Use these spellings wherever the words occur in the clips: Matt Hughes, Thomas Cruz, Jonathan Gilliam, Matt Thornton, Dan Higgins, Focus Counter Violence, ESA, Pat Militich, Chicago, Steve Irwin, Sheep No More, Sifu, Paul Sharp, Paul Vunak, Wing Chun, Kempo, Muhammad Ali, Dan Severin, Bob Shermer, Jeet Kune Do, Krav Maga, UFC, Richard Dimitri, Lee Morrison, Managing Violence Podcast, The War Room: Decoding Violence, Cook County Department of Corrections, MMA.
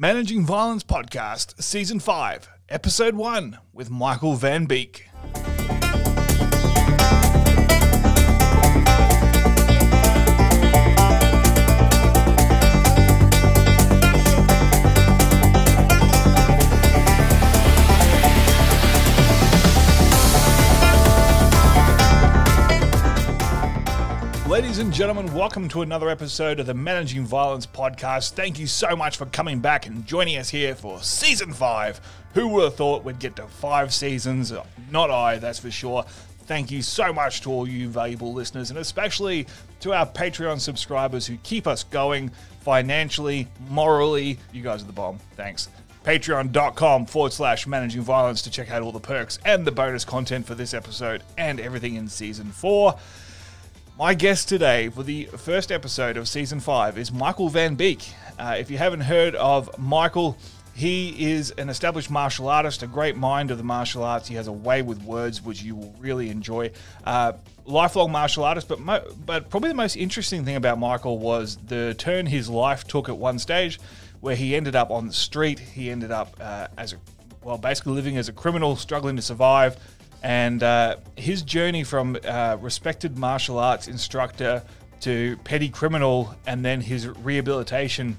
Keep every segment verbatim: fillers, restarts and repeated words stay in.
Managing Violence Podcast, Season five, Episode one, with Michael VanBeek. Ladies and gentlemen, welcome to another episode of the Managing Violence Podcast. Thank you so much for coming back and joining us here for Season five. Who would have thought we'd get to five seasons? Not I, that's for sure. Thank you so much to all you valuable listeners, and especially to our Patreon subscribers who keep us going financially, morally. You guys are the bomb. Thanks. Patreon.com forward slash managing violence to check out all the perks and the bonus content for this episode and everything in Season four. My guest today for the first episode of Season five is Michael VanBeek. Uh, if you haven't heard of Michael, he is an established martial artist, a great mind of the martial arts. He has a way with words which you will really enjoy. Uh, lifelong martial artist, but, mo but probably the most interesting thing about Michael was the turn his life took at one stage, where he ended up on the street. He ended up uh, as a, well, basically living as a criminal, struggling to survive. And uh, his journey from uh, respected martial arts instructor to petty criminal, and then his rehabilitation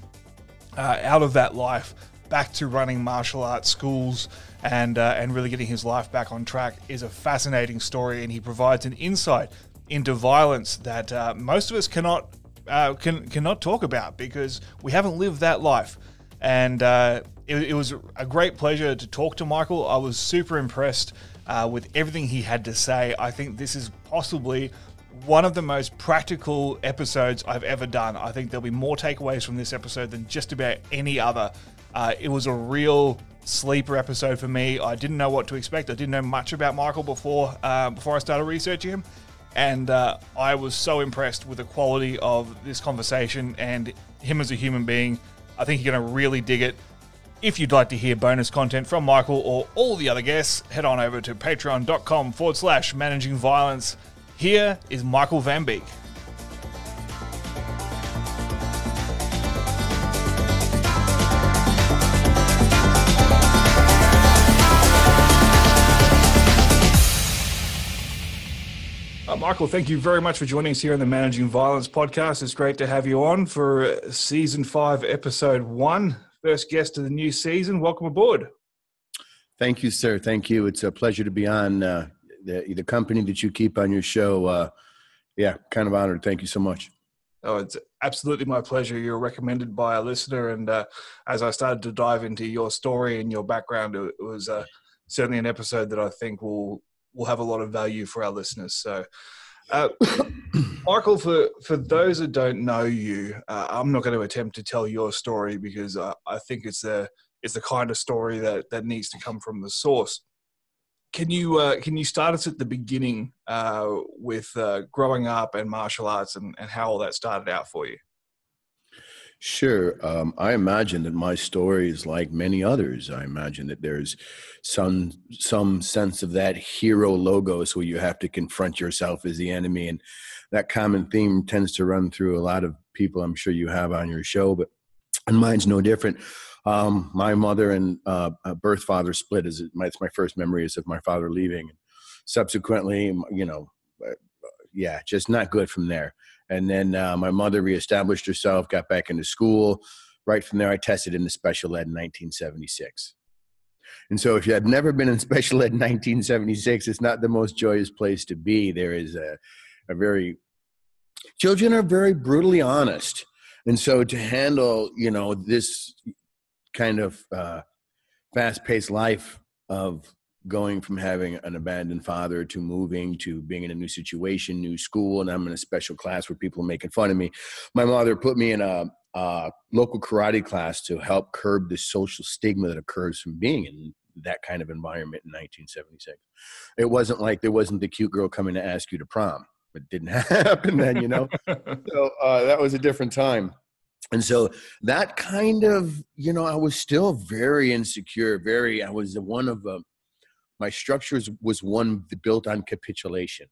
uh, out of that life back to running martial arts schools and, uh, and really getting his life back on track is a fascinating story. And he provides an insight into violence that uh, most of us cannot, uh, can, cannot talk about because we haven't lived that life. And uh, it, it was a great pleasure to talk to Michael. I was super impressed Uh, with everything he had to say. I think this is possibly one of the most practical episodes I've ever done. I think there'll be more takeaways from this episode than just about any other. Uh, it was a real sleeper episode for me. I didn't know what to expect. I didn't know much about Michael before, uh, before I started researching him. And uh, I was so impressed with the quality of this conversation and him as a human being. I think you're going to really dig it. If you'd like to hear bonus content from Michael or all the other guests, head on over to patreon.com forward slash managing violence. Here is Michael VanBeek. Uh, Michael, thank you very much for joining us here on the Managing Violence Podcast. It's great to have you on for Season five, Episode one. First guest of the new season. Welcome aboard. Thank you, sir. Thank you. It's a pleasure to be on uh, the, the company that you keep on your show. Uh, yeah, kind of honored. Thank you so much. Oh, it's absolutely my pleasure. You're recommended by a listener. And uh, as I started to dive into your story and your background, it was uh, certainly an episode that I think will, will have a lot of value for our listeners. So Uh, Michael, for, for those that don't know you, uh, I'm not going to attempt to tell your story because I, I think it's the, it's the kind of story that, that needs to come from the source. Can you, uh, can you start us at the beginning uh, with uh, growing up and martial arts and, and how all that started out for you? Sure. Um, I imagine that my story is like many others. I imagine that there's some some sense of that hero logos where you have to confront yourself as the enemy. And that common theme tends to run through a lot of people I'm sure you have on your show, but and mine's no different. Um, my mother and uh, birth father split. Is my, it's my first memory is of my father leaving. Subsequently, you know, yeah, just not good from there. And then uh, my mother reestablished herself, got back into school. Right from there, I tested into special ed in nineteen seventy-six. And so if you have never been in special ed in nineteen seventy-six, it's not the most joyous place to be. There is a, a very, children are very brutally honest. And so to handle, you know, this kind of uh, fast-paced life of going from having an abandoned father to moving to being in a new situation, new school, and I'm in a special class where people are making fun of me. My mother put me in a, a local karate class to help curb the social stigma that occurs from being in that kind of environment in nineteen seventy-six. It wasn't like there wasn't the cute girl coming to ask you to prom. It didn't happen then, you know? So uh, that was a different time. And so that kind of, you know, I was still very insecure, very, I was one of a, my structure was one built on capitulation.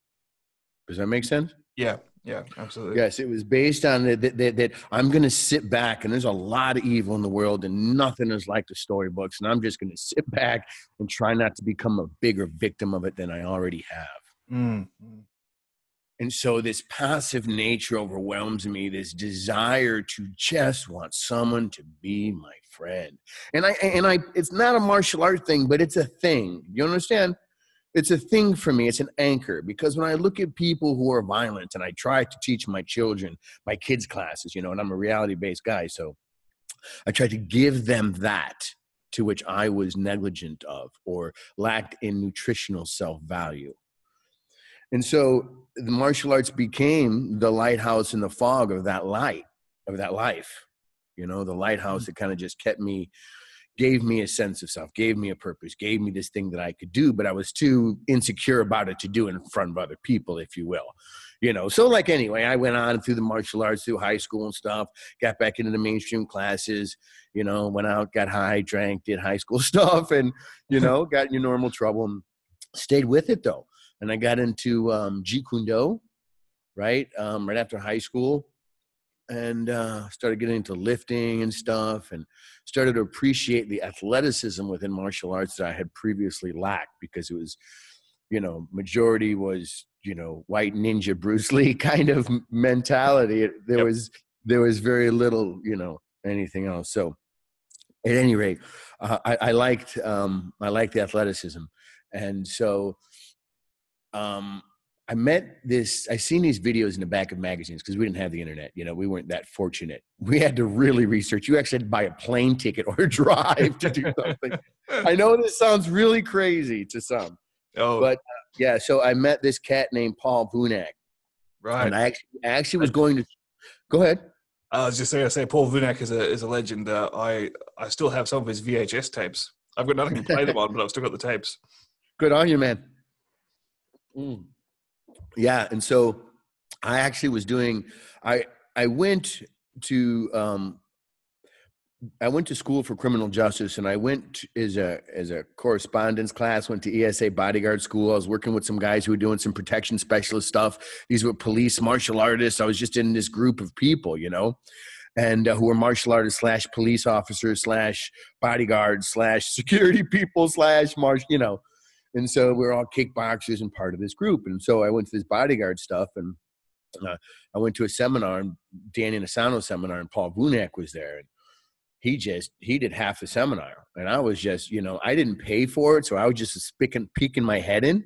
Does that make sense? Yeah, Yeah, absolutely. Yes, it was based on that, that, that, that I'm going to sit back, and there's a lot of evil in the world, and nothing is like the storybooks, and I'm just going to sit back and try not to become a bigger victim of it than I already have. Mm. And so this passive nature overwhelms me, this desire to just want someone to be my friend. And I, and I, it's not a martial art thing, but it's a thing. You understand? It's a thing for me. It's an anchor, because when I look at people who are violent, and I try to teach my children, my kids' classes, you know, and I'm a reality-based guy, so I try to give them that to which I was negligent of or lacked in nutritional self-value. And so the martial arts became the lighthouse in the fog of that light, of that life, you know, the lighthouse that kind of just kept me, gave me a sense of self, gave me a purpose, gave me this thing that I could do, but I was too insecure about it to do in front of other people, if you will. You know, so like anyway, I went on through the martial arts, through high school and stuff, got back into the mainstream classes, you know, went out, got high, drank, did high school stuff, and, you know, got in your normal trouble and stayed with it, though. And I got into um, Jeet Kune Do, right, um, right after high school, and uh, started getting into lifting and stuff, and started to appreciate the athleticism within martial arts that I had previously lacked, because it was, you know, majority was, you know, white ninja Bruce Lee kind of mentality. It, there, yep. was, there was very little, you know, anything else. So at any rate, uh, I, I, liked, um, I liked the athleticism. And so... Um, I met this, I seen these videos in the back of magazines, because we didn't have the internet. You know, we weren't that fortunate. We had to really research. You actually had to buy a plane ticket or drive to do something. I know this sounds really crazy to some. Oh, but uh, yeah. So I met this cat named Paul Vunak. Right. And I actually, I actually was going to, go ahead. I was just going to say, Paul Vunak is a, is a legend. Uh, I, I still have some of his V H S tapes. I've got nothing to play them on, but I've still got the tapes. Good on you, man. Mm. Yeah, and so I actually was doing, I I went to um, I went to school for criminal justice, and I went to, as a as a correspondence class. Went to E S A bodyguard school. I was working with some guys who were doing some protection specialist stuff. These were police, martial artists. I was just in this group of people, you know, and uh, who were martial artists slash police officers slash bodyguards slash security people slash martial, you know. And so we're all kickboxers and part of this group. And so I went to this bodyguard stuff, and uh, I went to a seminar, Danny Nasano's seminar, and Paul Vunak was there. And he just, he did half the seminar. And I was just, you know, I didn't pay for it. So I was just peeking, peeking my head in.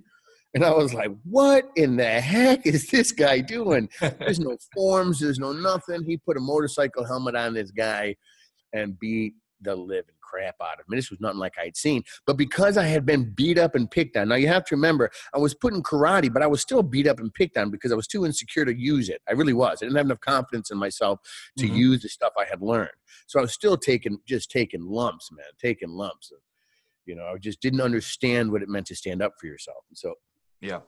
And I was like, what in the heck is this guy doing? There's no forms. There's no nothing. He put a motorcycle helmet on this guy and beat the living crap out of me. This was nothing like I'd seen. But because I had been beat up and picked on, now you have to remember, I was put in karate, but I was still beat up and picked on because I was too insecure to use it. I really was. I didn't have enough confidence in myself to mm-hmm. use the stuff I had learned. So I was still taking, just taking lumps, man, taking lumps. You know, I just didn't understand what it meant to stand up for yourself. And so, yeah.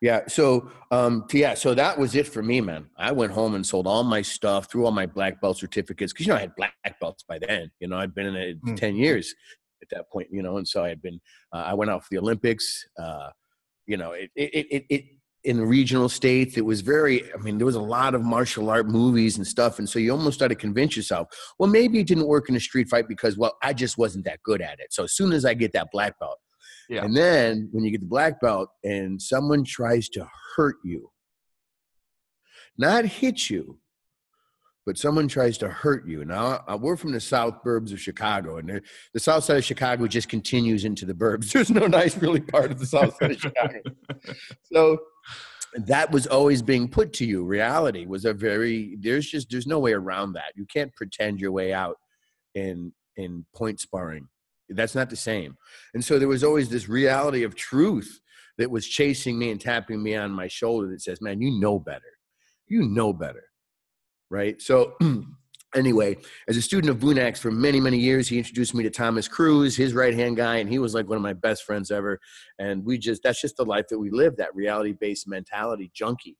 Yeah. So, um, yeah, so that was it for me, man. I went home and sold all my stuff, threw all my black belt certificates. Cause you know, I had black belts by then, you know, I'd been in it mm. ten years at that point, you know? And so I had been, uh, I went out for the Olympics, uh, you know, it, it, it, it, in the regional states, it was very, I mean, there was a lot of martial art movies and stuff. And so you almost started to convince yourself, well, maybe it didn't work in a street fight because, well, I just wasn't that good at it. So as soon as I get that black belt, yeah. And then when you get the black belt and someone tries to hurt you, not hit you, but someone tries to hurt you. Now, we're from the south burbs of Chicago, and the south side of Chicago just continues into the burbs. There's no nice really part of the south side of Chicago. So that was always being put to you. Reality was a very, there's just, there's no way around that. You can't pretend your way out in, in point sparring. That's not the same. And so there was always this reality of truth that was chasing me and tapping me on my shoulder that says, man, you know better. You know better. Right? So anyway, as a student of Vunak's for many, many years, he introduced me to Thomas Cruz, his right-hand guy, and he was like one of my best friends ever. And we just, that's just the life that we live, that reality-based mentality junkie.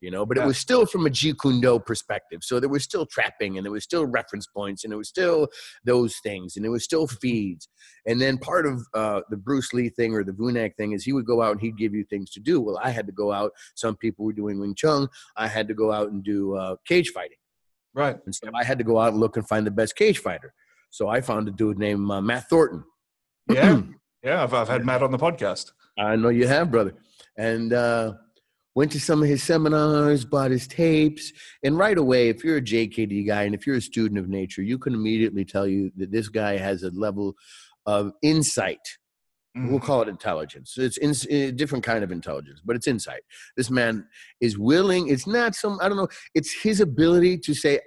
you know, but yeah. it was still from a Jeet Kune Do perspective. So there was still trapping and there was still reference points and it was still those things and it was still feeds. And then part of uh, the Bruce Lee thing or the Vunak thing is he would go out and he'd give you things to do. Well, I had to go out. Some people were doing Wing Chun. I had to go out and do uh, cage fighting. Right. And so I had to go out and look and find the best cage fighter. So I found a dude named uh, Matt Thornton. Yeah. Yeah. I've, I've had Matt on the podcast. I know you have, brother. And, uh, went to some of his seminars, bought his tapes. And right away, if you're a J K D guy and if you're a student of nature, you can immediately tell you that this guy has a level of insight. Mm-hmm. We'll call it intelligence. It's in, a different kind of intelligence, but it's insight. This man is willing. It's not some, I don't know. It's his ability to say,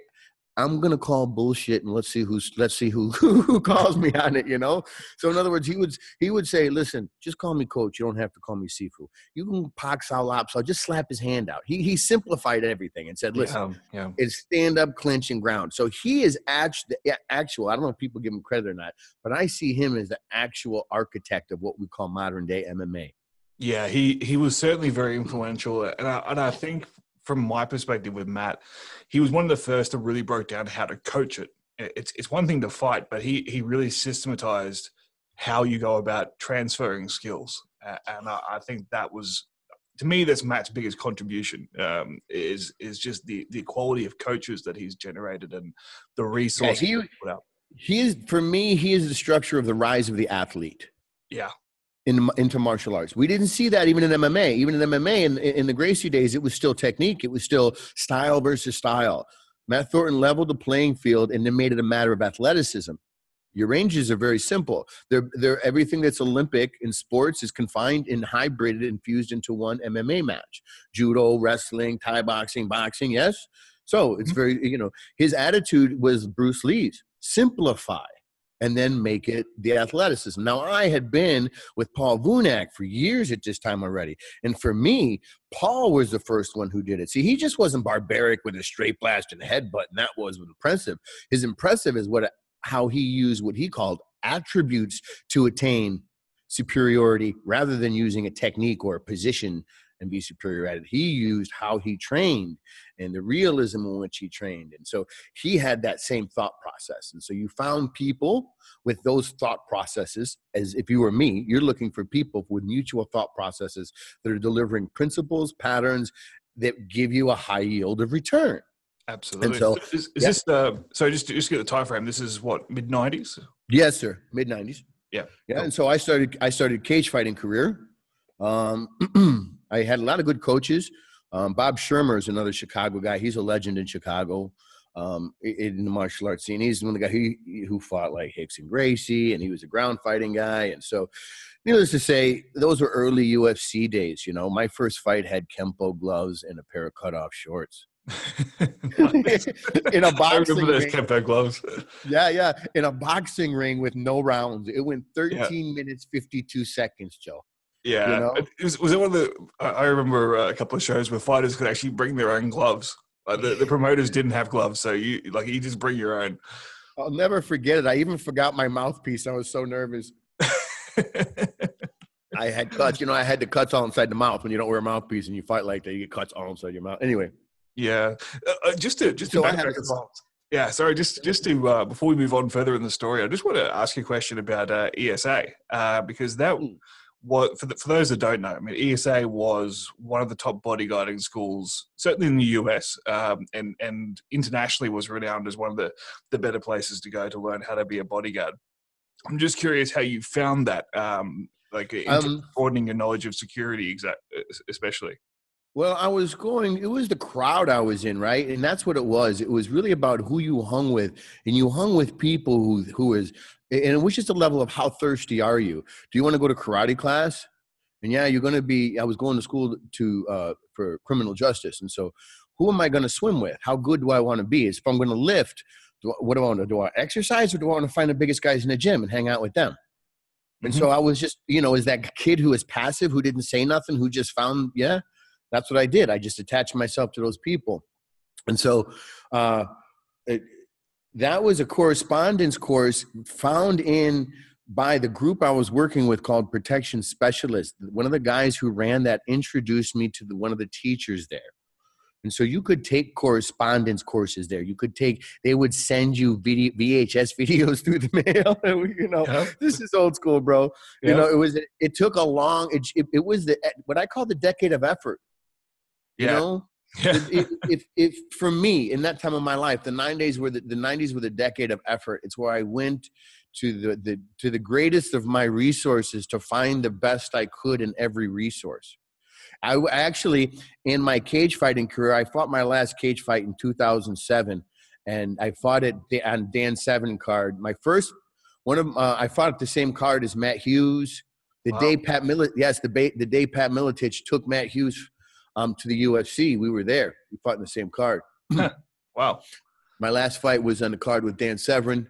I'm going to call bullshit and let's see who's, let's see who, who calls me on it, you know? So in other words, he would, he would say, listen, just call me coach. You don't have to call me Sifu. You can pak sao lap sao. Just slap his hand out. He, he simplified everything and said, listen, yeah, yeah. it's stand up, clinch and ground. So he is actually actual, I don't know if people give him credit or not, but I see him as the actual architect of what we call modern day M M A. Yeah. He, he was certainly very influential. And I, and I think, from my perspective with Matt, he was one of the first that really broke down how to coach it. It's it's one thing to fight, but he he really systematized how you go about transferring skills. Uh, and I, I think that was, to me, that's Matt's biggest contribution, um, is is just the, the quality of coaches that he's generated and the resources. Yeah, he, put out. He is, for me, he is the structure of the rise of the athlete. Yeah. In, into martial arts. We didn't see that even in M M A. Even in M M A, in, in the Gracie days, it was still technique. It was still style versus style. Matt Thornton leveled the playing field and then made it a matter of athleticism. Your ranges are very simple. They're, they're, everything that's Olympic in sports is confined and hybrided and fused into one M M A match. Judo, wrestling, Thai boxing, boxing, yes? So it's very, you know, his attitude was Bruce Lee's. Simplify. And then make it the athleticism. Now, I had been with Paul Vunak for years at this time already. And for me, Paul was the first one who did it. See, he just wasn't barbaric with a straight blast and a headbutt, and that was impressive. His impressive is what how he used what he called attributes to attain superiority rather than using a technique or a position and be superior at it. He used how he trained and the realism in which he trained. And so he had that same thought process. And so you found people with those thought processes, as if you were me, you're looking for people with mutual thought processes that are delivering principles, patterns that give you a high yield of return. Absolutely. And so, is, is yeah. this the, so just to just get the time frame, this is what, mid nineties? Yes, sir. Mid nineties. Yeah. Yeah. Cool. And so I started, I started cage fighting career. Um, I had a lot of good coaches. Um, Bob Shermer is another Chicago guy. He's a legend in Chicago um, in the martial arts scene. He's one of the guys who, who fought like Hicks and Gracie, and he was a ground fighting guy. And so, needless to say, those were early U F C days. You know, my first fight had Kempo gloves and a pair of cutoff shorts. in a boxing I remember those Kempo gloves. yeah, yeah. In a boxing ring with no rounds. It went thirteen yeah. minutes, fifty-two seconds, Joe. Yeah, you know? it was, was it one of the? I remember a couple of shows where fighters could actually bring their own gloves. Like the, the promoters didn't have gloves, so you like you just bring your own. I'll never forget it. I even forgot my mouthpiece. I was so nervous. I had cuts. You know, I had the cuts all inside the mouth. When you don't wear a mouthpiece and you fight like that, you get cuts all inside your mouth. Anyway. Yeah, uh, just to just so to backtrack. Yeah, sorry, just just to uh, before we move on further in the story, I just want to ask you a question about uh, E S A uh, because that. Mm. What, for, the, for those that don't know, I mean, E S A was one of the top bodyguarding schools, certainly in the U S, um, and, and internationally was renowned as one of the, the better places to go to learn how to be a bodyguard. I'm just curious how you found that, um, like um, broadening your knowledge of security, especially. Well, I was going, it was the crowd I was in, right? And that's what it was. It was really about who you hung with, and you hung with people who, who is, and it was just a level of how thirsty are you? Do you want to go to karate class? And yeah, you're going to be, I was going to school to, uh, for criminal justice. And so who am I going to swim with? How good do I want to be? If I'm going to lift, do I, what do I want to do? Do I exercise, or do I want to find the biggest guys in the gym and hang out with them? And mm-hmm. so I was just, you know, is that kid who is passive, who didn't say nothing, who just found, yeah, that's what I did. I just attached myself to those people. And so, uh, it, that was a correspondence course found in by the group I was working with called Protection Specialist. One of the guys who ran that introduced me to the, one of the teachers there. And so you could take correspondence courses there. You could take, they would send you video, V H S videos through the mail. you know, yeah. This is old school, bro. Yeah. You know, it was, it took a long, it, it was the, what I call the decade of effort. Yeah. You know, yeah. if, if, if, if for me in that time of my life, the nineties were the, the nineties were the decade of effort. It's where I went to the, the, to the greatest of my resources to find the best I could in every resource. I actually, in my cage fighting career, I fought my last cage fight in two thousand seven, and I fought it on Dan Seven card. My first one of uh, I fought at the same card as Matt Hughes. The wow. day Pat Milit, yes, the, the day Pat Militich took Matt Hughes um, to the U F C, we were there. We fought in the same card. Wow! My last fight was on the card with Dan Severin,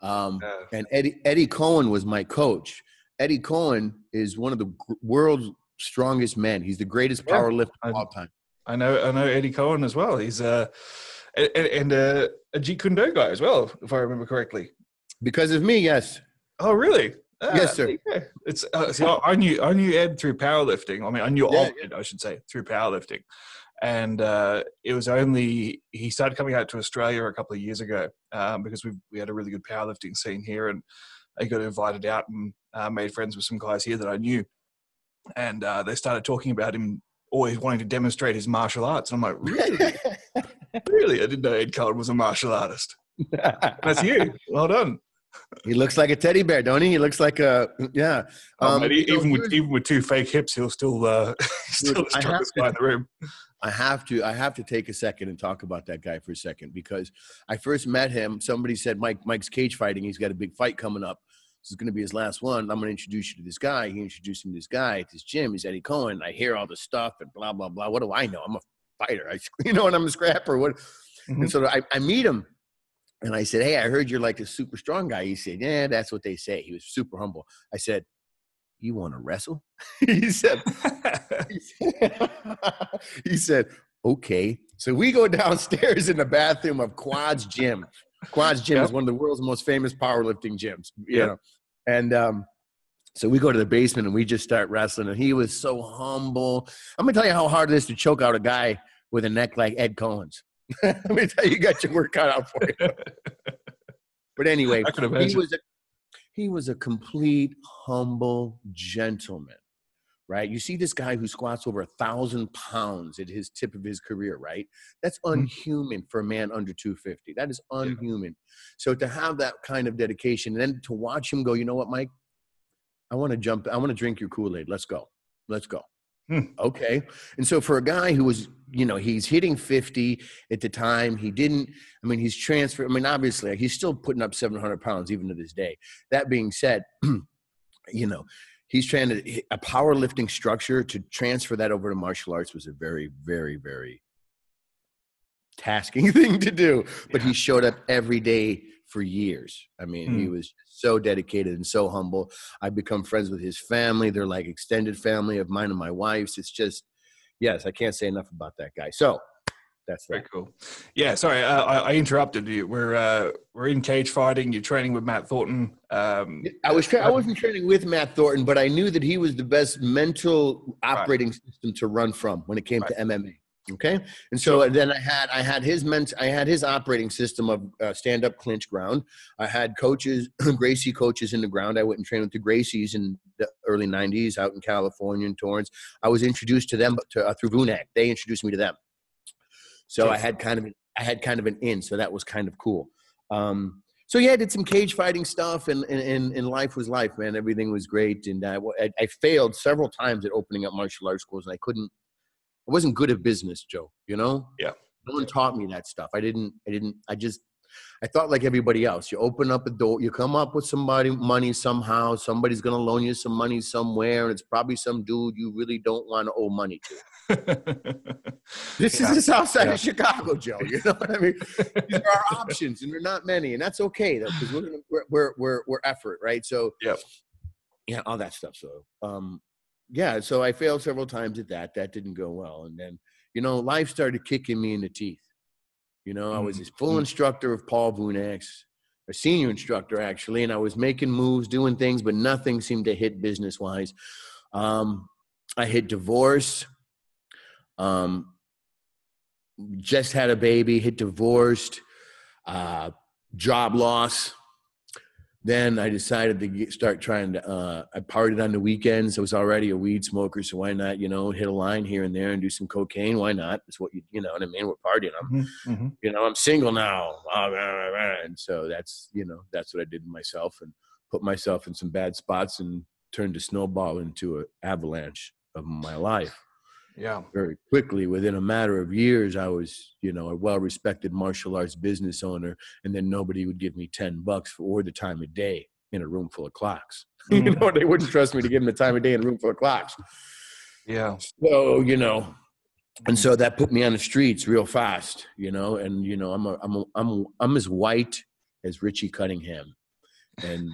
um, uh, and Eddie Eddie Cohen was my coach. Eddie Cohen is one of the world's strongest man. He's the greatest power yeah, lifter of all time. I know, I know Eddie Cohen as well. He's uh, and, and uh, a Jeet Kune Do guy as well, if I remember correctly. Because of me, yes. Oh, really? Ah, yes, sir. Yeah. It's uh, see, I, I knew, I knew Ed through powerlifting. I mean, I knew yeah, of Ed, I should say, through powerlifting. And uh, it was only he started coming out to Australia a couple of years ago um, because we we had a really good powerlifting scene here, and I got invited out and uh, made friends with some guys here that I knew. And uh, they started talking about him always wanting to demonstrate his martial arts. And I'm like, really? Really? I didn't know Ed Cohen was a martial artist. That's you. Well done. He looks like a teddy bear, don't he? He looks like a, yeah. Um, oh, mate, even, with, even with two fake hips, he'll still, uh, still the strongest guy in the room. I have to, I have to take a second and talk about that guy for a second, because I first met him. Somebody said, Mike, Mike's cage fighting. He's got a big fight coming up. This is going to be his last one. I'm going to introduce you to this guy. He introduced me to this guy at this gym. He's Eddie Cohen. I hear all this stuff and blah, blah, blah. What do I know? I'm a fighter. I, you know, and I'm a scrapper. What? Mm-hmm. And so I, I meet him and I said, hey, I heard you're like a super strong guy. He said, yeah, that's what they say. He was super humble. I said, you want to wrestle? he said, he said, he said, okay. So we go downstairs in the bathroom of Quad's gym. Quad's gym yep. is one of the world's most famous powerlifting gyms, you yep. know. And um, so we go to the basement and we just start wrestling. And he was so humble. I'm going to tell you how hard it is to choke out a guy with a neck like Ed Cohen's. Let me tell you, you got your work cut out for you. But anyway, he was, a, he was a complete humble gentleman, right? You see this guy who squats over a thousand pounds at his tip of his career, right? That's unhuman for a man under two fifty. That is unhuman. Yeah. So to have that kind of dedication and then to watch him go, you know what, Mike, I want to jump. I want to drink your Kool-Aid. Let's go. Let's go. Hmm. Okay. And so for a guy who was, you know, he's hitting fifty at the time. He didn't, I mean, he's transferred. I mean, obviously he's still putting up seven hundred pounds even to this day. That being said, you know, he's trying to a powerlifting structure to transfer that over to martial arts was a very, very, very tasking thing to do. But yeah. he showed up every day for years. I mean, mm. he was so dedicated and so humble. I've become friends with his family. They're like extended family of mine and my wife's. It's just, yes, I can't say enough about that guy. So that's that. Very cool. Yeah. Sorry. Uh, I, I interrupted you. We're, uh, we're in cage fighting. You're training with Matt Thornton. Um, I was tra I wasn't training with Matt Thornton, but I knew that he was the best mental operating right. system to run from when it came right. to M M A. Okay. And so sure. then I had, I had his ment I had his operating system of uh, stand up clinch ground. I had coaches, Gracie coaches in the ground. I went and trained with the Gracies in the early nineties out in California and Torrance. I was introduced to them to, uh, through Vunak. They introduced me to them. So I had kind of, an, I had kind of an in, so that was kind of cool. Um, so yeah, I did some cage fighting stuff and, and, and life was life, man. Everything was great. And I, I failed several times at opening up martial arts schools, and I couldn't, I wasn't good at business, Joe, you know? Yeah. No one taught me that stuff. I didn't, I didn't, I just, I thought like everybody else. You open up a door, you come up with somebody money somehow, somebody's going to loan you some money somewhere, and it's probably some dude you really don't want to owe money to. This yeah. is the south side yeah. of Chicago, Joe. You know what I mean? These are our options, and they're not many, and that's okay, though, because we're, we're, we're, we're, we're effort, right? So, yeah, yeah, all that stuff. So, um, yeah, so I failed several times at that. That didn't go well. And then, you know, life started kicking me in the teeth. You know, I was this full instructor of Paul Vunak's, a senior instructor, actually, and I was making moves, doing things, but nothing seemed to hit business-wise. Um, I hit divorce. Um, just had a baby, hit divorced, uh, job loss. Then I decided to get, start trying to, uh, I partied on the weekends. I was already a weed smoker, so why not, you know, hit a line here and there and do some cocaine? Why not? It's what you, you know what I mean? We're partying. I'm, mm-hmm. you know, I'm single now. And so that's, you know, that's what I did to myself and put myself in some bad spots and turned a snowball into an avalanche of my life. Yeah. Very quickly, within a matter of years, I was, you know, a well-respected martial arts business owner, and then nobody would give me ten bucks for the time of day in a room full of clocks. Mm. You know, they wouldn't trust me to give them the time of day in a room full of clocks. Yeah. So, you know, and so that put me on the streets real fast, you know, and, you know, I'm a, I'm a, I'm a, I'm as white as Richie Cunningham. And,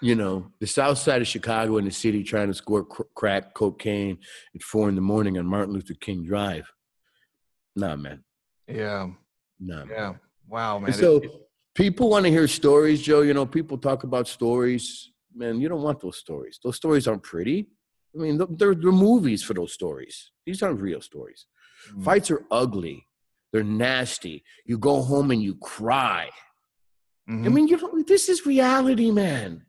you know, the south side of Chicago in the city trying to score cr crack cocaine at four in the morning on Martin Luther King Drive. Nah, man. Yeah. Nah, man. Yeah. Wow, man. And so people want to hear stories, Joe. You know, people talk about stories. Man, you don't want those stories. Those stories aren't pretty. I mean, they're, they're movies for those stories. These aren't real stories. Mm. Fights are ugly. They're nasty. You go home and you cry. Mm-hmm. I mean, you don't, this is reality, man.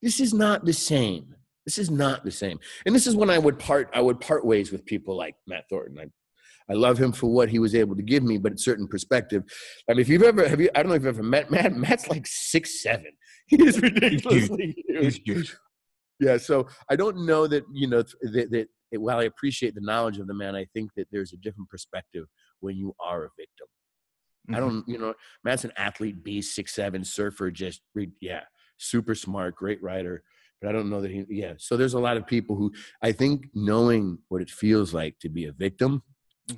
This is not the same. This is not the same. And this is when I would part, I would part ways with people like Matt Thornton. I, I love him for what he was able to give me, but a certain perspective. I mean, if you've ever, have you, I don't know if you've ever met Matt. Matt's like six, seven. He is ridiculously huge. He's huge. Yeah. So I don't know that, you know, that, that it, while I appreciate the knowledge of the man, I think that there's a different perspective when you are a victim. I don't, you know, Matt's an athlete, beast, six, seven, surfer, just, yeah, super smart, great writer. But I don't know that he, yeah. So there's a lot of people who, I think, knowing what it feels like to be a victim,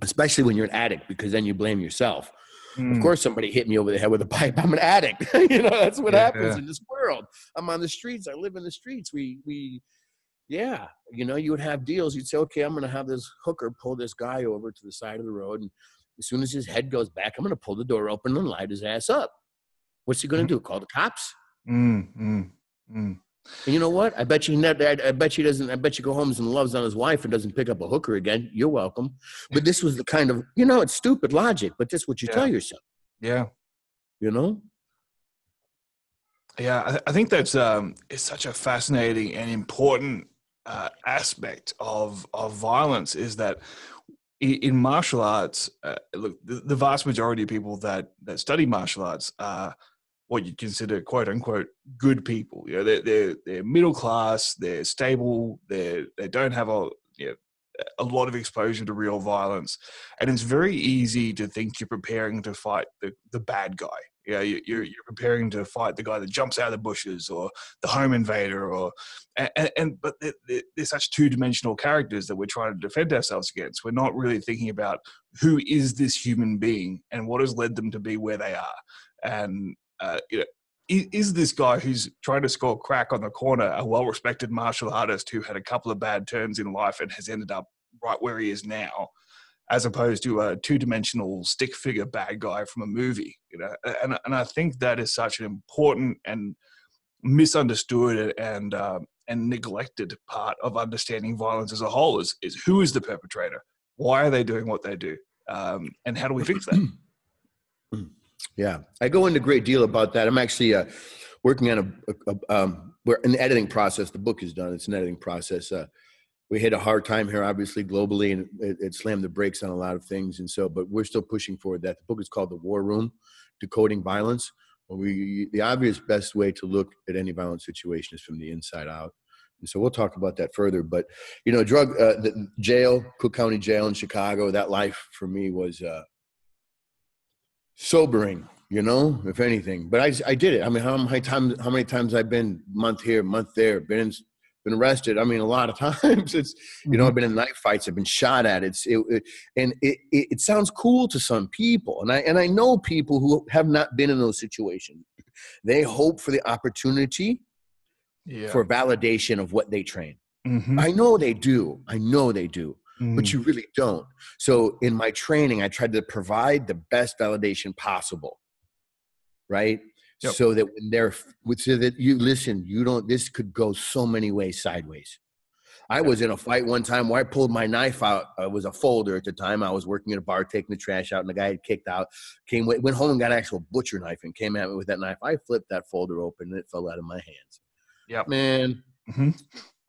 especially when you're an addict, because then you blame yourself. Mm. Of course, somebody hit me over the head with a pipe. I'm an addict. You know, that's what yeah, happens yeah. in this world. I'm on the streets. I live in the streets. We, we, yeah, you know, you would have deals. You'd say, okay, I'm going to have this hooker pull this guy over to the side of the road, and as soon as his head goes back, I'm going to pull the door open and light his ass up. What's he going to do? Call the cops? Mm, mm, mm. And you know what? I bet you never, I, I bet you doesn't, I bet you go home and loves on his wife and doesn't pick up a hooker again. You're welcome. But this was the kind of, you know, it's stupid logic, but that's what you yeah. tell yourself. Yeah. You know? Yeah. I, I think that's, um, it's such a fascinating and important uh, aspect of, of violence, is that in martial arts, uh, look, the, the vast majority of people that that study martial arts are what you'd consider "quote unquote" good people. You know, they're they're, they're middle class, they're stable, they they don't have a you know, a lot of exposure to real violence, and it's very easy to think you're preparing to fight the the bad guy. You know, you, you're you're preparing to fight the guy that jumps out of the bushes, or the home invader, or and, and but they're, they're such two-dimensional characters that we're trying to defend ourselves against. We're not really thinking about who is this human being and what has led them to be where they are. And uh, you know, is, is this guy who's trying to score crack on the corner a well-respected martial artist who had a couple of bad turns in life and has ended up right where he is now, as opposed to a two-dimensional stick figure bad guy from a movie, you know? And, and I think that is such an important and misunderstood and, um, and neglected part of understanding violence as a whole, is, is who is the perpetrator? Why are they doing what they do? Um, and how do we fix that? Yeah, I go into a great deal about that. I'm actually uh, working on a, a um, we're in the editing process. The book is done. It's an editing process. Uh, We hit a hard time here, obviously, globally, and it, it slammed the brakes on a lot of things. And so, but we're still pushing forward that. The book is called The War Room: Decoding Violence. Well, we, the obvious best way to look at any violent situation is from the inside out. And so we'll talk about that further. But, you know, drug, uh, the jail, Cook County Jail in Chicago, that life for me was uh, sobering, you know, if anything. But I, I did it. I mean, how many times, how many times I've been month here, month there, been in, been arrested. I mean, a lot of times it's, you know, I've been in knife fights. I've been shot at. It's, it, it and it, it, it sounds cool to some people. And I, and I know people who have not been in those situations. They hope for the opportunity yeah. for validation of what they train. Mm-hmm. I know they do. I know they do, mm. but you really don't. So in my training, I tried to provide the best validation possible. Right. Yep. So that when they're, so that you listen, you don't, this could go so many ways sideways. I was in a fight one time where I pulled my knife out. It was a folder at the time. I was working at a bar, taking the trash out, and the guy had kicked out, came, went home and got an actual butcher knife and came at me with that knife. I flipped that folder open and it fell out of my hands. Yeah, man. Mm-hmm.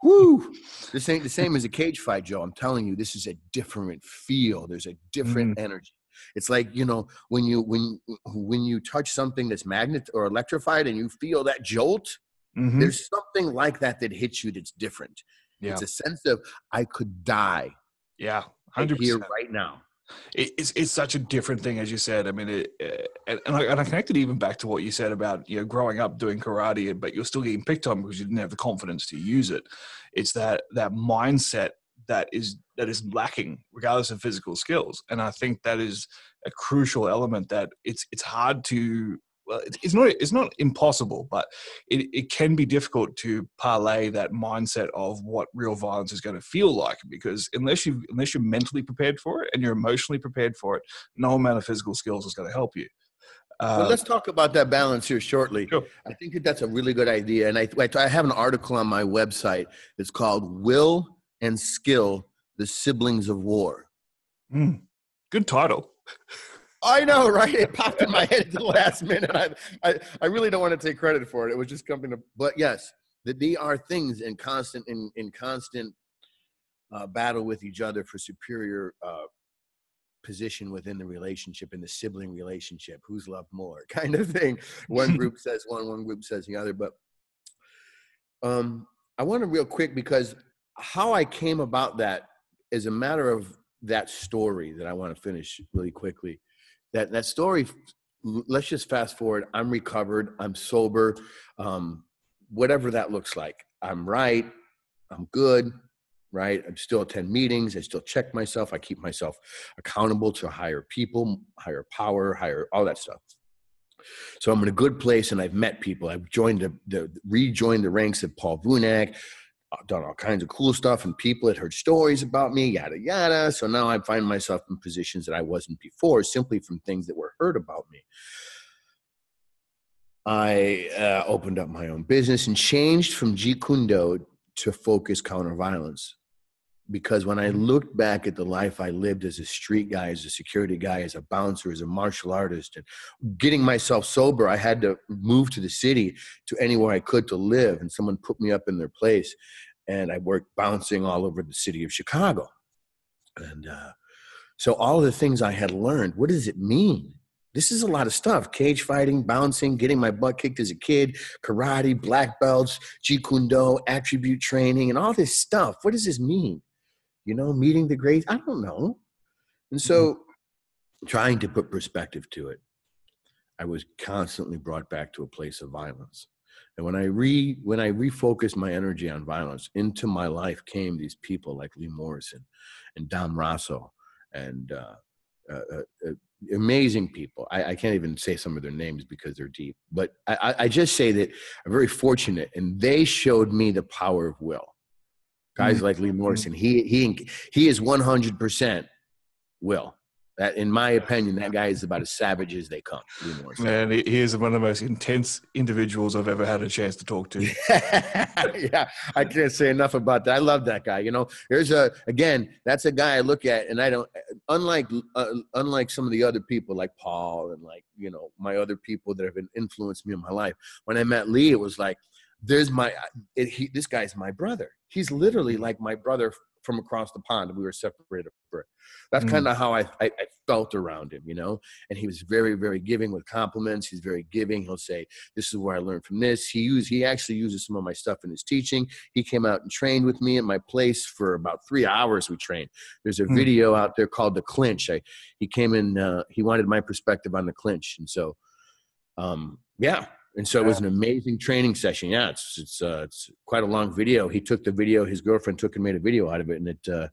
Woo. This ain't the same as a cage fight, Joe. I'm telling you, this is a different feel. There's a different mm-hmm. energy. It's like, you know, when you, when, when you touch something that's magnet or electrified and you feel that jolt, mm-hmm. there's something like that that hits you that's different. Yeah. It's a sense of, I could die. Yeah. one hundred percent. Here right now. It, it's, it's such a different thing, as you said. I mean, it, it, and, and, I, and I connected even back to what you said about, you know, growing up doing karate, but you're still getting picked on because you didn't have the confidence to use it. It's that, that mindset that is, that is lacking regardless of physical skills. And I think that is a crucial element that it's, it's hard to, well, it's not, it's not impossible, but it, it can be difficult to parlay that mindset of what real violence is going to feel like, because unless you, unless you're mentally prepared for it and you're emotionally prepared for it, no amount of physical skills is going to help you. Uh, well, let's talk about that balance here shortly. Sure. I think that that's a really good idea. And I, I have an article on my website. It's called Will and Skill, the Siblings of War. Mm, good title. I know, right? It popped in my head at the last minute. I, I, I really don't want to take credit for it. It was just coming to, but yes, that they are things in constant, in, in constant uh, battle with each other for superior uh, position within the relationship, in the sibling relationship, who's loved more kind of thing. One group says one, one group says the other, but um, I want to real quick, because how I came about that is a matter of that story that I want to finish really quickly. That that story, let's just fast forward. I'm recovered. I'm sober. Um, whatever that looks like. I'm right. I'm good. Right. I'm still attend meetings. I still check myself. I keep myself accountable to higher people, higher power, higher all that stuff. So I'm in a good place, and I've met people. I've joined the, the rejoined the ranks of Paul Vunak. I've done all kinds of cool stuff, and people had heard stories about me, yada, yada. So now I find myself in positions that I wasn't before, simply from things that were heard about me. I uh, opened up my own business and changed from Jeet Kune Do to Focus Counter Violence. Because when I looked back at the life I lived as a street guy, as a security guy, as a bouncer, as a martial artist, and getting myself sober, I had to move to the city to anywhere I could to live. And someone put me up in their place, and I worked bouncing all over the city of Chicago. And uh, so all the things I had learned, what does it mean? This is a lot of stuff: cage fighting, bouncing, getting my butt kicked as a kid, karate, black belts, Jeet Kune Do, attribute training, and all this stuff. What does this mean? You know, meeting the great, I don't know. And so mm-hmm. trying to put perspective to it, I was constantly brought back to a place of violence. And when I re when I refocused my energy on violence, into my life came these people like Lee Morrison and Dom Rosso and uh, uh, uh, amazing people. I, I can't even say some of their names because they're deep. But I, I just say that I'm very fortunate, and they showed me the power of will. Guys like Lee Morrison, he he he is one hundred percent will. That, in my opinion, that guy is about as savage as they come. Lee Morrison. Man, he is one of the most intense individuals I've ever had a chance to talk to. Yeah, I can't say enough about that. I love that guy. You know, there's a again, that's a guy I look at, and I don't unlike uh, unlike some of the other people like Paul and like you know my other people that have influenced me in my life. When I met Lee, it was like, There's my, it, he, this guy's my brother. He's literally like my brother from across the pond. We were separated. That's kind of how I, I, I felt around him, you know? And he was very, very giving with compliments. He's very giving. He'll say, this is where I learned from this. He used, he actually uses some of my stuff in his teaching. He came out and trained with me at my place for about three hours. We trained. There's a mm. video out there called The Clinch. I, he came in, uh, he wanted my perspective on the clinch. And so, um, yeah. And so it was an amazing training session. Yeah, it's it's, uh, it's quite a long video. He took the video, his girlfriend took and made a video out of it. And it, uh,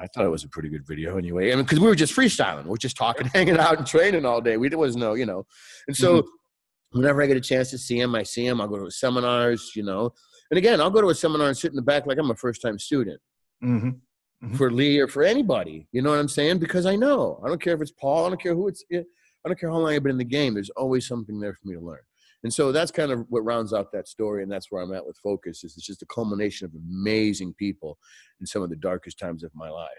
I thought it was a pretty good video anyway. I mean, because we were just freestyling. We were just talking, hanging out, and training all day. We, there was no, you know. And so mm-hmm. whenever I get a chance to see him, I see him. I'll go to his seminars, you know. And again, I'll go to a seminar and sit in the back like I'm a first-time student. Mm-hmm. Mm-hmm. For Lee or for anybody. You know what I'm saying? Because I know. I don't care if it's Paul. I don't care who it's – I don't care how long I've been in the game. There's always something there for me to learn. And so that's kind of what rounds out that story, and that's where I'm at with Focus. Is it's just a culmination of amazing people in some of the darkest times of my life.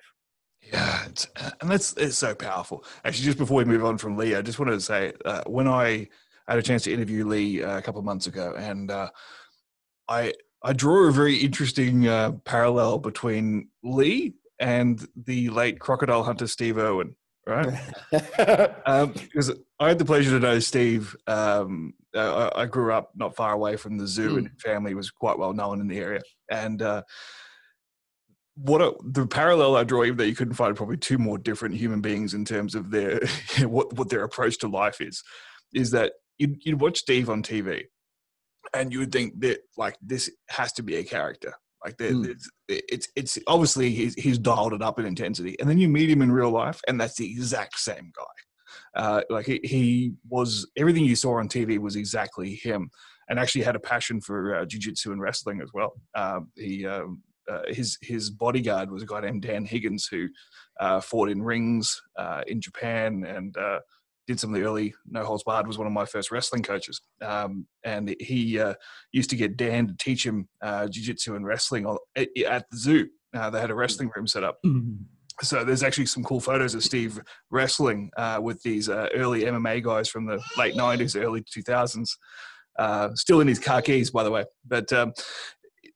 Yeah, it's, and that's it's so powerful. Actually, just before we move on from Lee, I just wanted to say uh, when I had a chance to interview Lee uh, a couple of months ago, and uh, I I draw a very interesting uh, parallel between Lee and the late crocodile hunter Steve Irwin. Right, um, because I had the pleasure to know Steve. Um, I, I grew up not far away from the zoo, mm. and family was quite well known in the area. And uh, what a, the parallel I draw, even though you couldn't find probably two more different human beings in terms of their what what their approach to life is, is that you'd, you'd watch Steve on T V, and you would think that like this has to be a character. Like there, mm. it's it's obviously he's, he's dialed it up in intensity, and then you meet him in real life, and that's the exact same guy. Uh, like he, he was everything you saw on T V was exactly him, and actually had a passion for uh, jiu-jitsu and wrestling as well. Uh, he um, uh, his his bodyguard was a guy named Dan Higgins who uh, fought in rings uh, in Japan and uh, did some of the early No Holds Barred. Was one of my first wrestling coaches. Um, and he uh, used to get Dan to teach him uh, jiu-jitsu and wrestling at the zoo. Uh, they had a wrestling room set up. Mm-hmm. So there's actually some cool photos of Steve wrestling uh, with these uh, early M M A guys from the late nineties, early two thousands. Uh, still in his khakis, by the way. But um,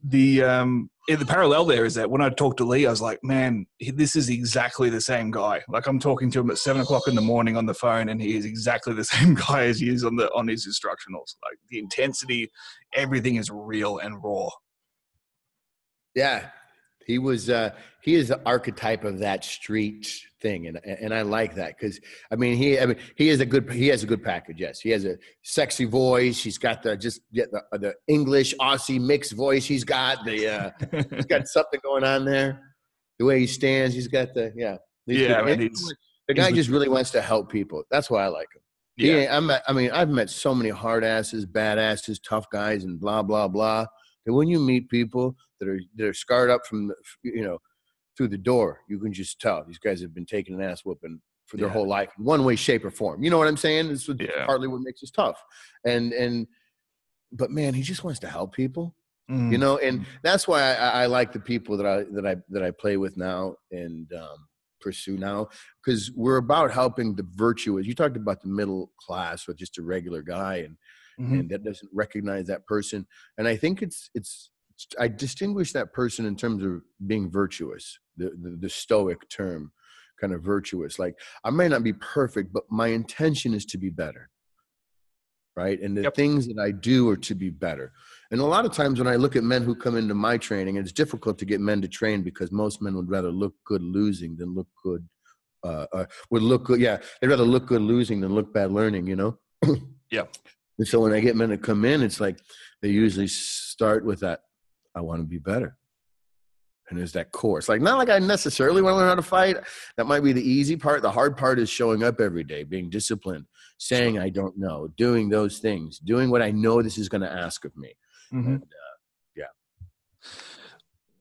the um, the parallel there is that when I talked to Lee, I was like, man, this is exactly the same guy. Like I'm talking to him at seven o'clock in the morning on the phone, and he is exactly the same guy as he is on the on his instructionals. Like the intensity, everything is real and raw. Yeah, he was. Uh, he is the archetype of that street thing, and and I like that because I mean he I mean he is a good he has a good package. Yes, he has a sexy voice. He's got the just yeah, the the English Aussie mixed voice. He's got the uh, he's got something going on there. The way he stands, he's got the yeah yeah. I mean, he's, the guy just really wants to help people. That's why I like him. Yeah, I'm. I mean, I've met so many hard asses, badasses, tough guys, and blah blah blah. That when you meet people that are that are scarred up from the, you know. Through the door, you can just tell these guys have been taking an ass whooping for their yeah. whole life in one way, shape, or form. You know what I'm saying? This is yeah. partly what makes us tough. And and but man, he just wants to help people. Mm. You know, and that's why I, I like the people that I that I that I play with now and um pursue now, because we're about helping the virtuous. You talked about the middle class or just a regular guy and mm-hmm. and that doesn't recognize that person. And I think it's it's I distinguish that person in terms of being virtuous, the, the, the stoic term, kind of virtuous. Like I may not be perfect, but my intention is to be better, right? And the yep. things that I do are to be better. And a lot of times when I look at men who come into my training, it's difficult to get men to train because most men would rather look good losing than look good, uh, uh, would look good, yeah, they'd rather look good losing than look bad learning, you know? Yeah. And so when I get men to come in, it's like they usually start with that, I want to be better. And there's that course. Like, not like I necessarily want to learn how to fight. That might be the easy part. The hard part is showing up every day, being disciplined, saying I don't know, doing those things, doing what I know this is going to ask of me. Mm-hmm. And, uh, yeah.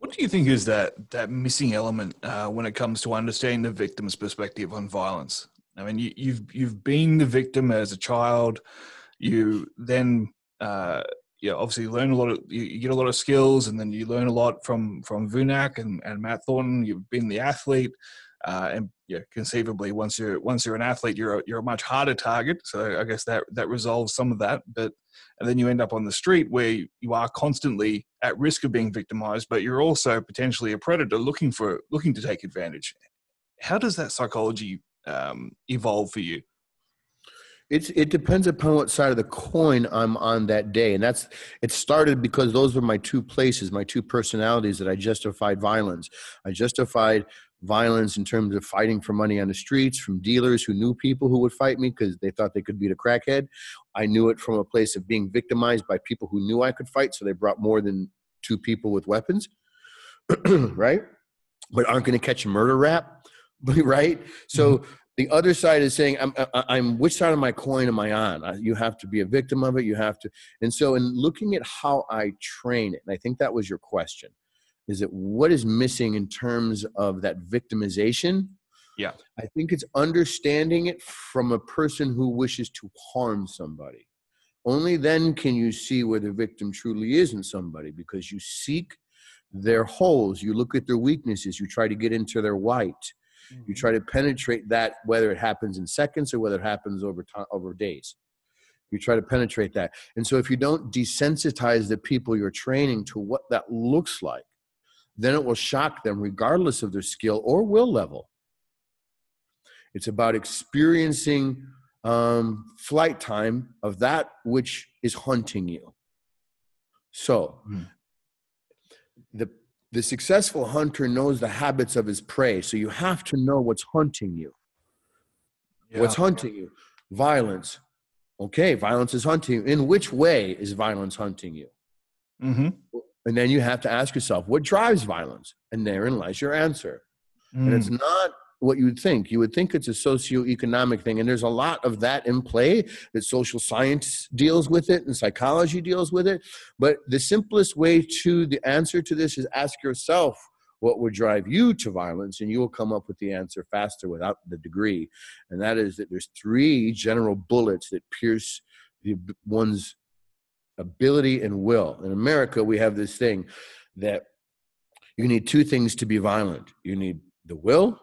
What do you think is that, that missing element uh, when it comes to understanding the victim's perspective on violence? I mean, you, you've, you've been the victim as a child. You then... Uh, Yeah, obviously you learn a lot of, you get a lot of skills, and then you learn a lot from from Vunak and, and Matt Thornton. You've been the athlete, uh, and yeah, conceivably once you're once you're an athlete, you're a, you're a much harder target. So I guess that that resolves some of that. But and then you end up on the street where you, you are constantly at risk of being victimized, but you're also potentially a predator looking for looking to take advantage. How does that psychology um, evolve for you? It's, it depends upon what side of the coin I'm on that day. And that's, it started because those were my two places, my two personalities that I justified violence. I justified violence in terms of fighting for money on the streets from dealers who knew people who would fight me because they thought they could beat a crackhead. I knew it from a place of being victimized by people who knew I could fight. So they brought more than two people with weapons, right? But aren't going to catch a murder rap, right? So... Mm-hmm. The other side is saying, I'm, I'm, which side of my coin am I on? You have to be a victim of it. You have to. And so in looking at how I train it, and I think that was your question, is that what is missing in terms of that victimization? Yeah. I think it's understanding it from a person who wishes to harm somebody. Only then can you see where the victim truly is in somebody, because you seek their holes, you look at their weaknesses, you try to get into their white, mm-hmm. you try to penetrate that, whether it happens in seconds or whether it happens over time, over days. You try to penetrate that. And so if you don't desensitize the people you're training to what that looks like, then it will shock them regardless of their skill or will level. It's about experiencing um, flight time of that which is haunting you. So hmm. the, the successful hunter knows the habits of his prey. So you have to know what's haunting you. Yeah. What's haunting you? Violence. Okay, violence is hunting you. In which way is violence hunting you? Mm-hmm. And then you have to ask yourself, what drives violence? And therein lies your answer. Mm. And it's not what you would think. You would think it's a socioeconomic thing. And there's a lot of that in play, that social science deals with it and psychology deals with it. But the simplest way to the answer to this is ask yourself, what would drive you to violence? And you will come up with the answer faster without the degree. And that is that there's three general bullets that pierce the, one's ability and will. In America, we have this thing that you need two things to be violent. You need the will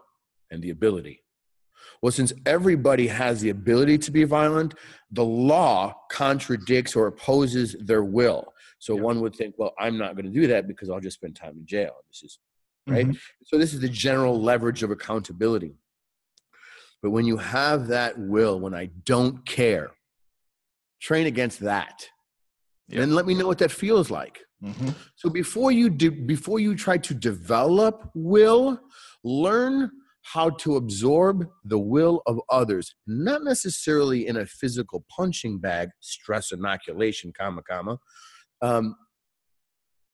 and the ability. Well, since everybody has the ability to be violent, the law contradicts or opposes their will. So yeah. one would think, well, I'm not going to do that because I'll just spend time in jail. This is right? Mm-hmm. So this is the general leverage of accountability. But when you have that will, when I don't care, train against that. Yep. And let me know what that feels like. Mm-hmm. So before you do, before you try to develop will, learn how to absorb the will of others, not necessarily in a physical punching bag, stress inoculation, comma, comma, um,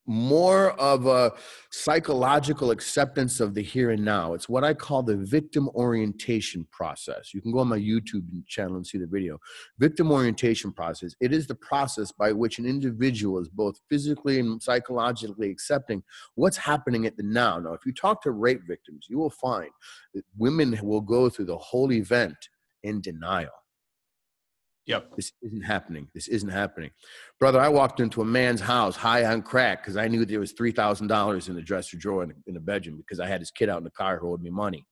more of a psychological acceptance of the here and now. It's what I call the victim orientation process. You can go on my YouTube channel and see the video. Victim orientation process. It is the process by which an individual is both physically and psychologically accepting what's happening at the now. Now, if you talk to rape victims, you will find that women will go through the whole event in denial. Yep. This isn't happening. This isn't happening. Brother, I walked into a man's house high on crack because I knew there was three thousand dollars in the dresser drawer in, in the bedroom because I had his kid out in the car who owed me money.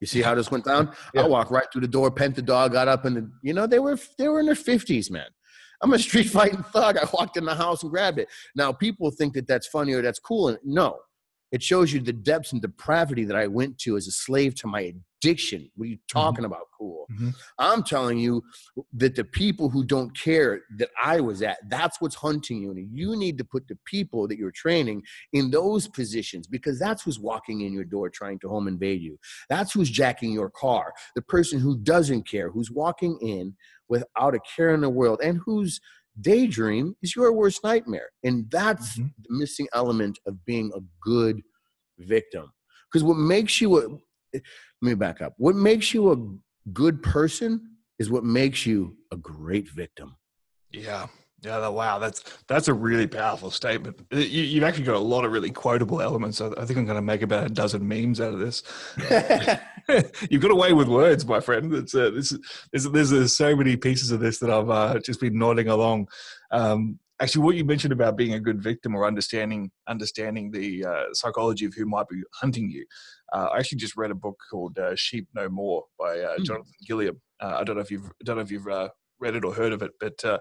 You see how this went down? Yeah. I walked right through the door, pent the dog, got up, and the, you know, they were, they were in their fifties, man. I'm a street fighting thug. I walked in the house and grabbed it. Now, people think that that's funny or that's cool. And no, it shows you the depths and depravity that I went to as a slave to my addiction. What are you talking mm-hmm. about? Cool. Mm-hmm. I'm telling you that the people who don't care that I was at, that's what's hunting you. And you need to put the people that you're training in those positions, because that's who's walking in your door trying to home invade you. That's who's jacking your car. The person who doesn't care, who's walking in without a care in the world, and who's daydream is your worst nightmare. And that's mm-hmm. the missing element of being a good victim. Because what makes you a, let me back up. What makes you a good person is what makes you a great victim. Yeah. Yeah. Wow. That's, that's a really powerful statement. You, you've actually got a lot of really quotable elements. I, I think I'm going to make about a dozen memes out of this. You've got a way with words, my friend. It's, uh, this, this, there's, there's so many pieces of this that I've uh, just been nodding along. Um, actually, what you mentioned about being a good victim or understanding understanding the uh, psychology of who might be hunting you. Uh, I actually just read a book called uh, Sheep No More by uh, Jonathan Gilliam. Uh, I don't know if you've don't know if you've uh, read it or heard of it, but uh,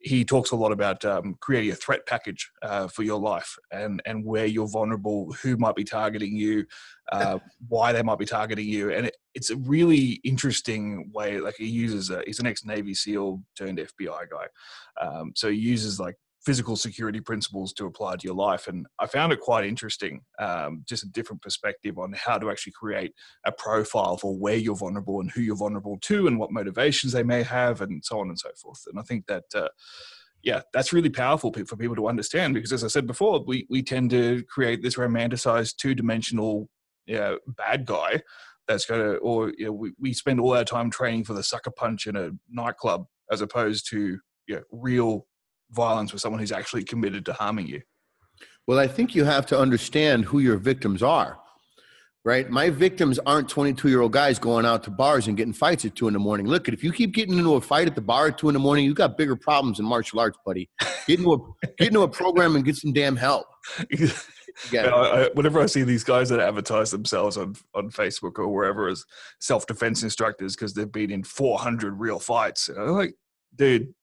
he talks a lot about um, creating a threat package uh, for your life and, and where you're vulnerable, who might be targeting you, uh, why they might be targeting you. And it, it's a really interesting way, like he uses, a, he's an ex-Navy SEAL turned F B I guy. Um, so he uses like physical security principles to apply to your life. And I found it quite interesting, um, just a different perspective on how to actually create a profile for where you're vulnerable and who you're vulnerable to and what motivations they may have and so on and so forth. And I think that, uh, yeah, that's really powerful for people to understand, because as I said before, we, we tend to create this romanticized two-dimensional you know, bad guy that's going to, or you know, we, we spend all our time training for the sucker punch in a nightclub as opposed to you know, real violence with someone who's actually committed to harming you. Well, I think you have to understand who your victims are, right? My victims aren't twenty-two-year-old guys going out to bars and getting fights at two in the morning. Look, if you keep getting into a fight at the bar at two in the morning, you got bigger problems in martial arts, buddy. Get into a, get into a program and get some damn help. Yeah. Man, I, I, whenever I see these guys that advertise themselves on, on Facebook or wherever as self-defense instructors because they've been in four hundred real fights, and I'm like, dude,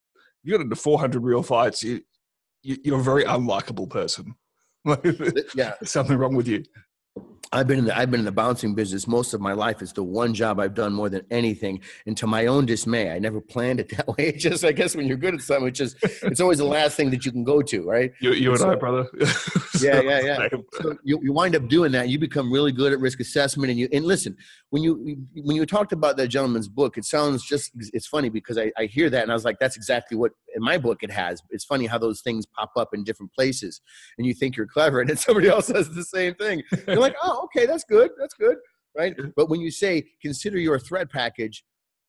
you got into four hundred real fights, you, you, you're a very unlikable person. Yeah, there's something wrong with you. I've been in the I've been in the bouncing business most of my life. It's the one job I've done more than anything, and to my own dismay, I never planned it that way. It's just, I guess when you're good at something, it's just it's always the last thing that you can go to, right? You, you and, and so, I, brother. Yeah, yeah, yeah. So you, you wind up doing that. You become really good at risk assessment, and you and listen when you when you talked about that gentleman's book, it sounds just it's funny because I, I hear that and I was like, that's exactly what in my book it has. It's funny how those things pop up in different places, and you think you're clever, and then somebody else says the same thing. You're like, oh, okay, that's good. That's good, right? But when you say consider your threat package,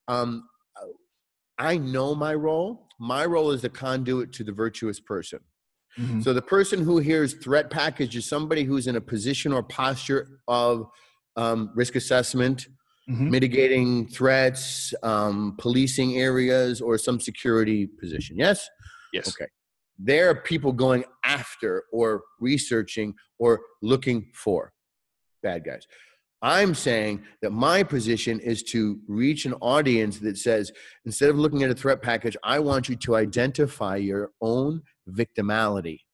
um, I know my role. My role is the conduit to the virtuous person. Mm-hmm. So the person who hears threat package is somebody who's in a position or posture of um, risk assessment, mm-hmm. mitigating threats, um, policing areas, or some security position. Yes? Yes. Okay. There are people going after or researching or looking for bad guys. I'm saying that my position is to reach an audience that says, instead of looking at a threat package, I want you to identify your own victimality.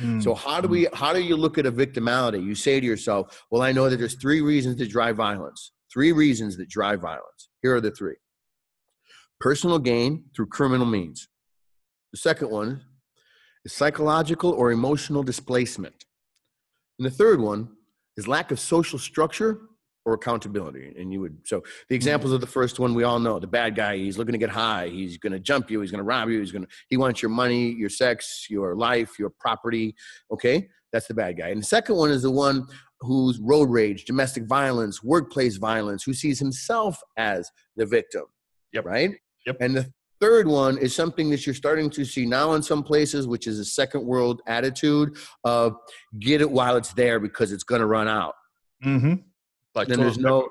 Mm. So how do we, how do you look at a victimality? You say to yourself, well, I know that there's three reasons that drive violence, three reasons that drive violence. Here are the three: personal gain through criminal means. The second one is psychological or emotional displacement. And the third one is lack of social structure or accountability. And you would, so the examples of the first one, we all know the bad guy, he's looking to get high. He's going to jump you. He's going to rob you. He's going to, he wants your money, your sex, your life, your property. Okay. That's the bad guy. And the second one is the one who's road rage, domestic violence, workplace violence, who sees himself as the victim. Yep. Right. Yep. And the third one is something that you're starting to see now in some places, which is a second world attitude of get it while it's there because it's going to run out. Mm-hmm. Like then there's no,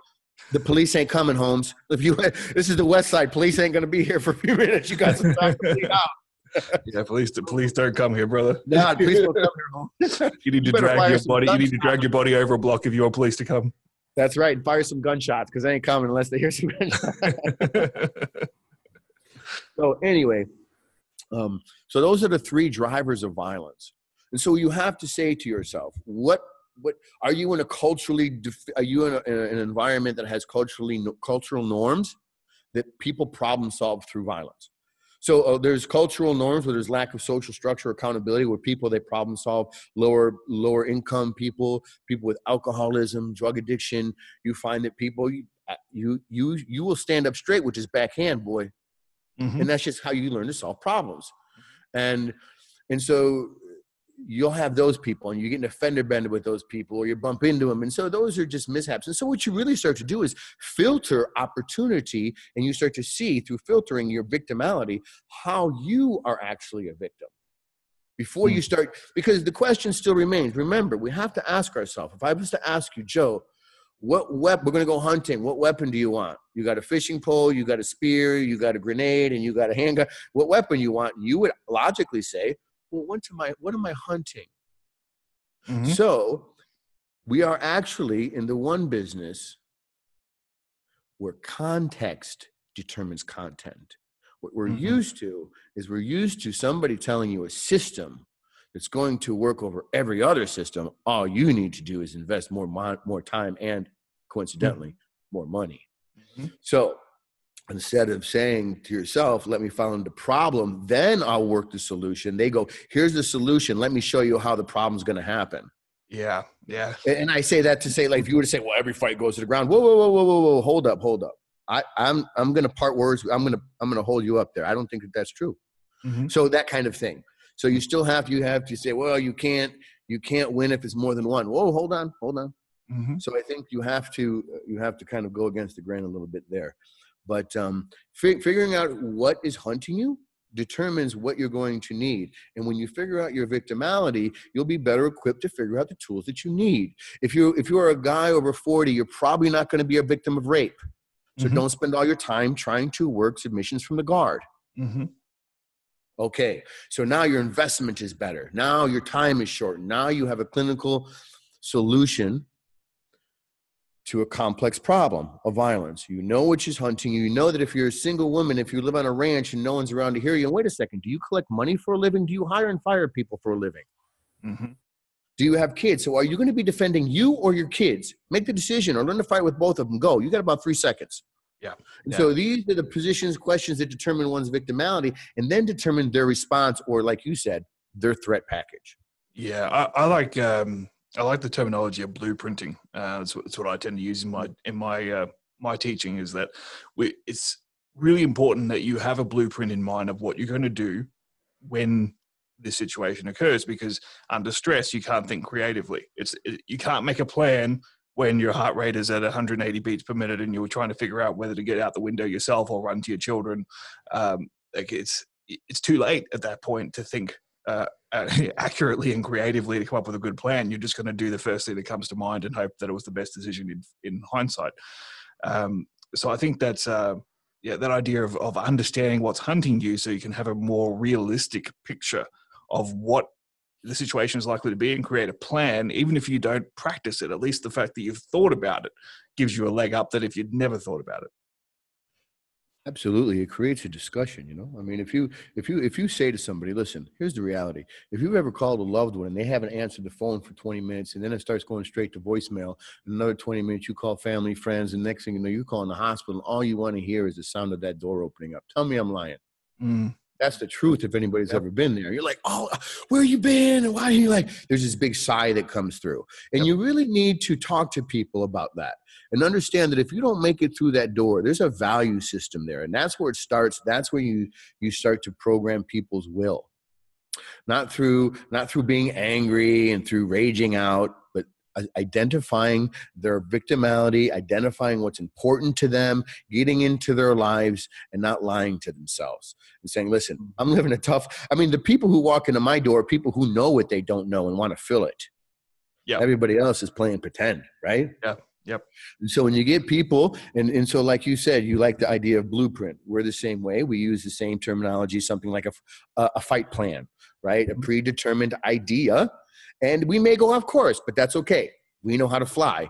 the police ain't coming, Holmes. If you, this is the West Side. Police ain't going to be here for a few minutes. You got some time to get out. Yeah, police, the police don't come here, brother. Nah, police don't come here, Holmes. You need to you drag your body. You need to drag your body over a block if you want police to come. That's right. Fire some gunshots because they ain't coming unless they hear some gunshots. So anyway, um, so those are the three drivers of violence. And so you have to say to yourself, what, what are you in a culturally, are you in, a, in an environment that has culturally, cultural norms that people problem solve through violence? So uh, there's cultural norms where there's lack of social structure, accountability, where people, they problem solve, lower, lower income people, people with alcoholism, drug addiction. You find that people, you, you, you, you will stand up straight, which is backhand, boy. Mm-hmm. And that's just how you learn to solve problems. And, and so you'll have those people and you get an offender bender with those people or you bump into them. And so those are just mishaps. And so what you really start to do is filter opportunity, and you start to see through filtering your victimality how you are actually a victim. Before mm-hmm. you start, because the question still remains. Remember, we have to ask ourselves, if I was to ask you, Joe, What weapon, we're going to go hunting. What weapon do you want? You got a fishing pole, you got a spear, you got a grenade, and you got a handgun. What weapon you want? You would logically say, well, what am I, what am I hunting? Mm-hmm. So we are actually in the one business where context determines content. What we're mm-hmm. used to is we're used to somebody telling you a system it's going to work over every other system. All you need to do is invest more more time and, coincidentally, mm-hmm. more money. Mm-hmm. So instead of saying to yourself, let me find the problem, then I'll work the solution. They go, here's the solution. Let me show you how the problem's going to happen. Yeah, yeah. And I say that to say, like, if you were to say, well, every fight goes to the ground. Whoa, whoa, whoa, whoa, whoa, whoa. Hold up, hold up. I, I'm, I'm going to part words. I'm going to, I'm going to hold you up there. I don't think that that's true. Mm-hmm. So that kind of thing. So you still have to, you have to say, well, you can't, you can't win if it's more than one. Whoa, hold on, hold on. Mm-hmm. So I think you have to, you have to kind of go against the grain a little bit there, but um, fig- figuring out what is hunting you, determines what you're going to need. And when you figure out your victimality, you'll be better equipped to figure out the tools that you need. If you if you are a guy over forty, you're probably not going to be a victim of rape. So mm-hmm. don't spend all your time trying to work submissions from the guard. Mm-hmm. Okay, so now your investment is better. Now your time is shortened. Now you have a clinical solution to a complex problem of violence. You know which is hunting. You know that if you're a single woman, if you live on a ranch and no one's around to hear you, wait a second, do you collect money for a living? Do you hire and fire people for a living? Mm-hmm. Do you have kids? So are you going to be defending you or your kids? Make the decision or learn to fight with both of them. Go. You got about three seconds. Yeah. And yeah. so these are the positions, questions that determine one's victimality and then determine their response or, like you said, their threat package. Yeah. I, I like, um, I like the terminology of blueprinting. Uh, that's, what, that's what I tend to use in my in my uh, my teaching. Is that we, it's really important that you have a blueprint in mind of what you're going to do when this situation occurs. Because under stress, you can't think creatively. It's it, you can't make a plan when your heart rate is at one hundred eighty beats per minute and you're trying to figure out whether to get out the window yourself or run to your children. Um, like it's it's too late at that point to think Uh, accurately and creatively to come up with a good plan. You're just going to do the first thing that comes to mind and hope that it was the best decision in, in hindsight. Um, so I think that's uh, yeah, that idea of, of understanding what's hunting you, so you can have a more realistic picture of what the situation is likely to be and create a plan. Even if you don't practice it, at least the fact that you've thought about it gives you a leg up that if you'd never thought about it. Absolutely. It creates a discussion, you know? I mean, if you, if you, if you say to somebody, listen, here's the reality. If you've ever called a loved one and they haven't answered the phone for twenty minutes and then it starts going straight to voicemail, another twenty minutes, you call family, friends, and next thing you know, you're calling the hospital. All you want to hear is the sound of that door opening up. Tell me I'm lying. Mm. That's the truth. If anybody's yep. ever been there, you're like, oh, where you been? And why are you like, there's this big sigh that comes through. And yep. you really need to talk to people about that and understand that if you don't make it through that door, there's a value system there. And that's where it starts. That's where you, you start to program people's will, not through, not through being angry and through raging out, but identifying their victimality, identifying what's important to them, getting into their lives and not lying to themselves and saying, listen, I'm living a tough, I mean, the people who walk into my door are people who know what they don't know and want to fill it. Yeah. Everybody else is playing pretend, right? Yeah. Yep. And so when you get people, and, and so like you said, you like the idea of blueprint. We're the same way. We use the same terminology, something like a, a, a fight plan, right? A predetermined idea. And we may go off course, but that's okay. We know how to fly.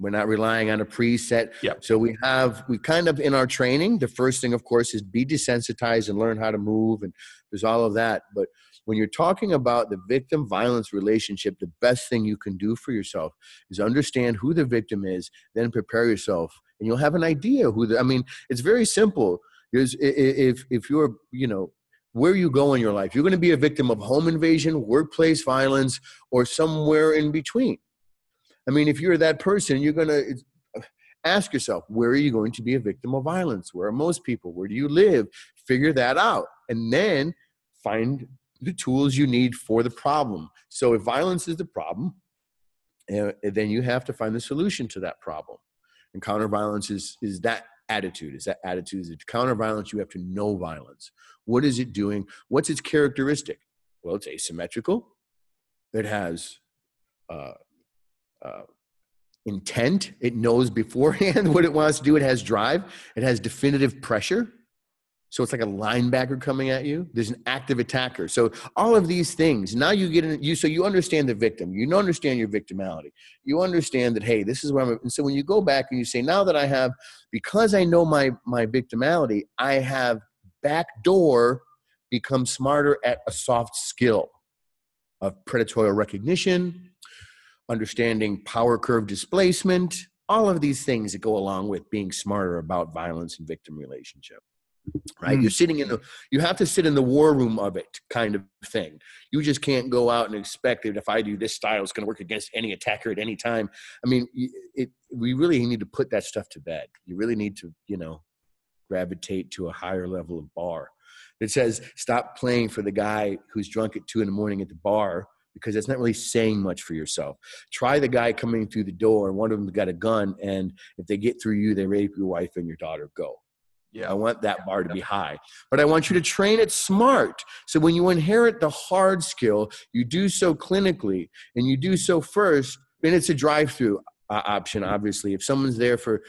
We're not relying on a preset. Yep. So we have, we kind of in our training, the first thing, of course, is be desensitized and learn how to move. And there's all of that. But when you're talking about the victim violence relationship, the best thing you can do for yourself is understand who the victim is, then prepare yourself. And you'll have an idea who the, I mean, it's very simple. There's, if, if you're, you know, where you go in your life, you're going to be a victim of home invasion, workplace violence, or somewhere in between. I mean, if you're that person, you're going to ask yourself, where are you going to be a victim of violence? Where are most people? Where do you live? Figure that out. And then find the tools you need for the problem. So if violence is the problem, then you have to find the solution to that problem. And counter violence is, is that attitude. Is that attitude? Is it counter violence? You have to know violence. What is it doing? What's its characteristic? Well, it's asymmetrical. It has uh, uh, intent. It knows beforehand what it wants to do. It has drive. It has definitive pressure. So it's like a linebacker coming at you. There's an active attacker. So all of these things, now you get in, you, so you understand the victim. You understand your victimality. You understand that, hey, this is where I'm, and so when you go back and you say, now that I have, because I know my, my victimality, I have backdoor become smarter at a soft skill of predatorial recognition, understanding power curve displacement, all of these things that go along with being smarter about violence and victim relationship. Right. Mm. You're sitting in the, you have to sit in the war room of it kind of thing. You just can't go out and expect that if I do this style, it's going to work against any attacker at any time. I mean, it, we really need to put that stuff to bed. You really need to, you know, gravitate to a higher level of bar. It says, stop playing for the guy who's drunk at two in the morning at the bar, because that's not really saying much for yourself. Try the guy coming through the door. One of them's got a gun. And if they get through you, they rape your wife and your daughter. Go. Yeah. I want that bar to be high, but I want you to train it smart. So when you inherit the hard skill, you do so clinically and you do so first, and it's a drive-through uh, option. Obviously, if someone's there for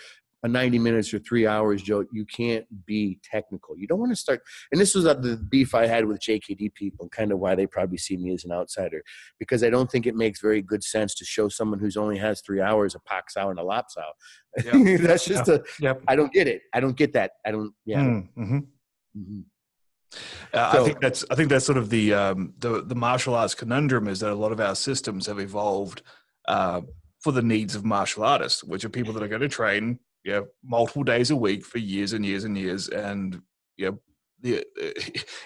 a ninety minutes or three hours, Joe, you can't be technical. You don't want to start. And this was the beef I had with J K D people, and kind of why they probably see me as an outsider, because I don't think it makes very good sense to show someone who's only has three hours a pox out and a lops out. Yep. That's just yep. a, yep. I don't get it. I don't get that. I don't, yeah. Mm-hmm. Mm-hmm. Uh, so, I think that's, I think that's sort of the, um, the, the martial arts conundrum, is that a lot of our systems have evolved uh, for the needs of martial artists, which are people that are going to train yeah, multiple days a week for years and years and years. And yeah, the,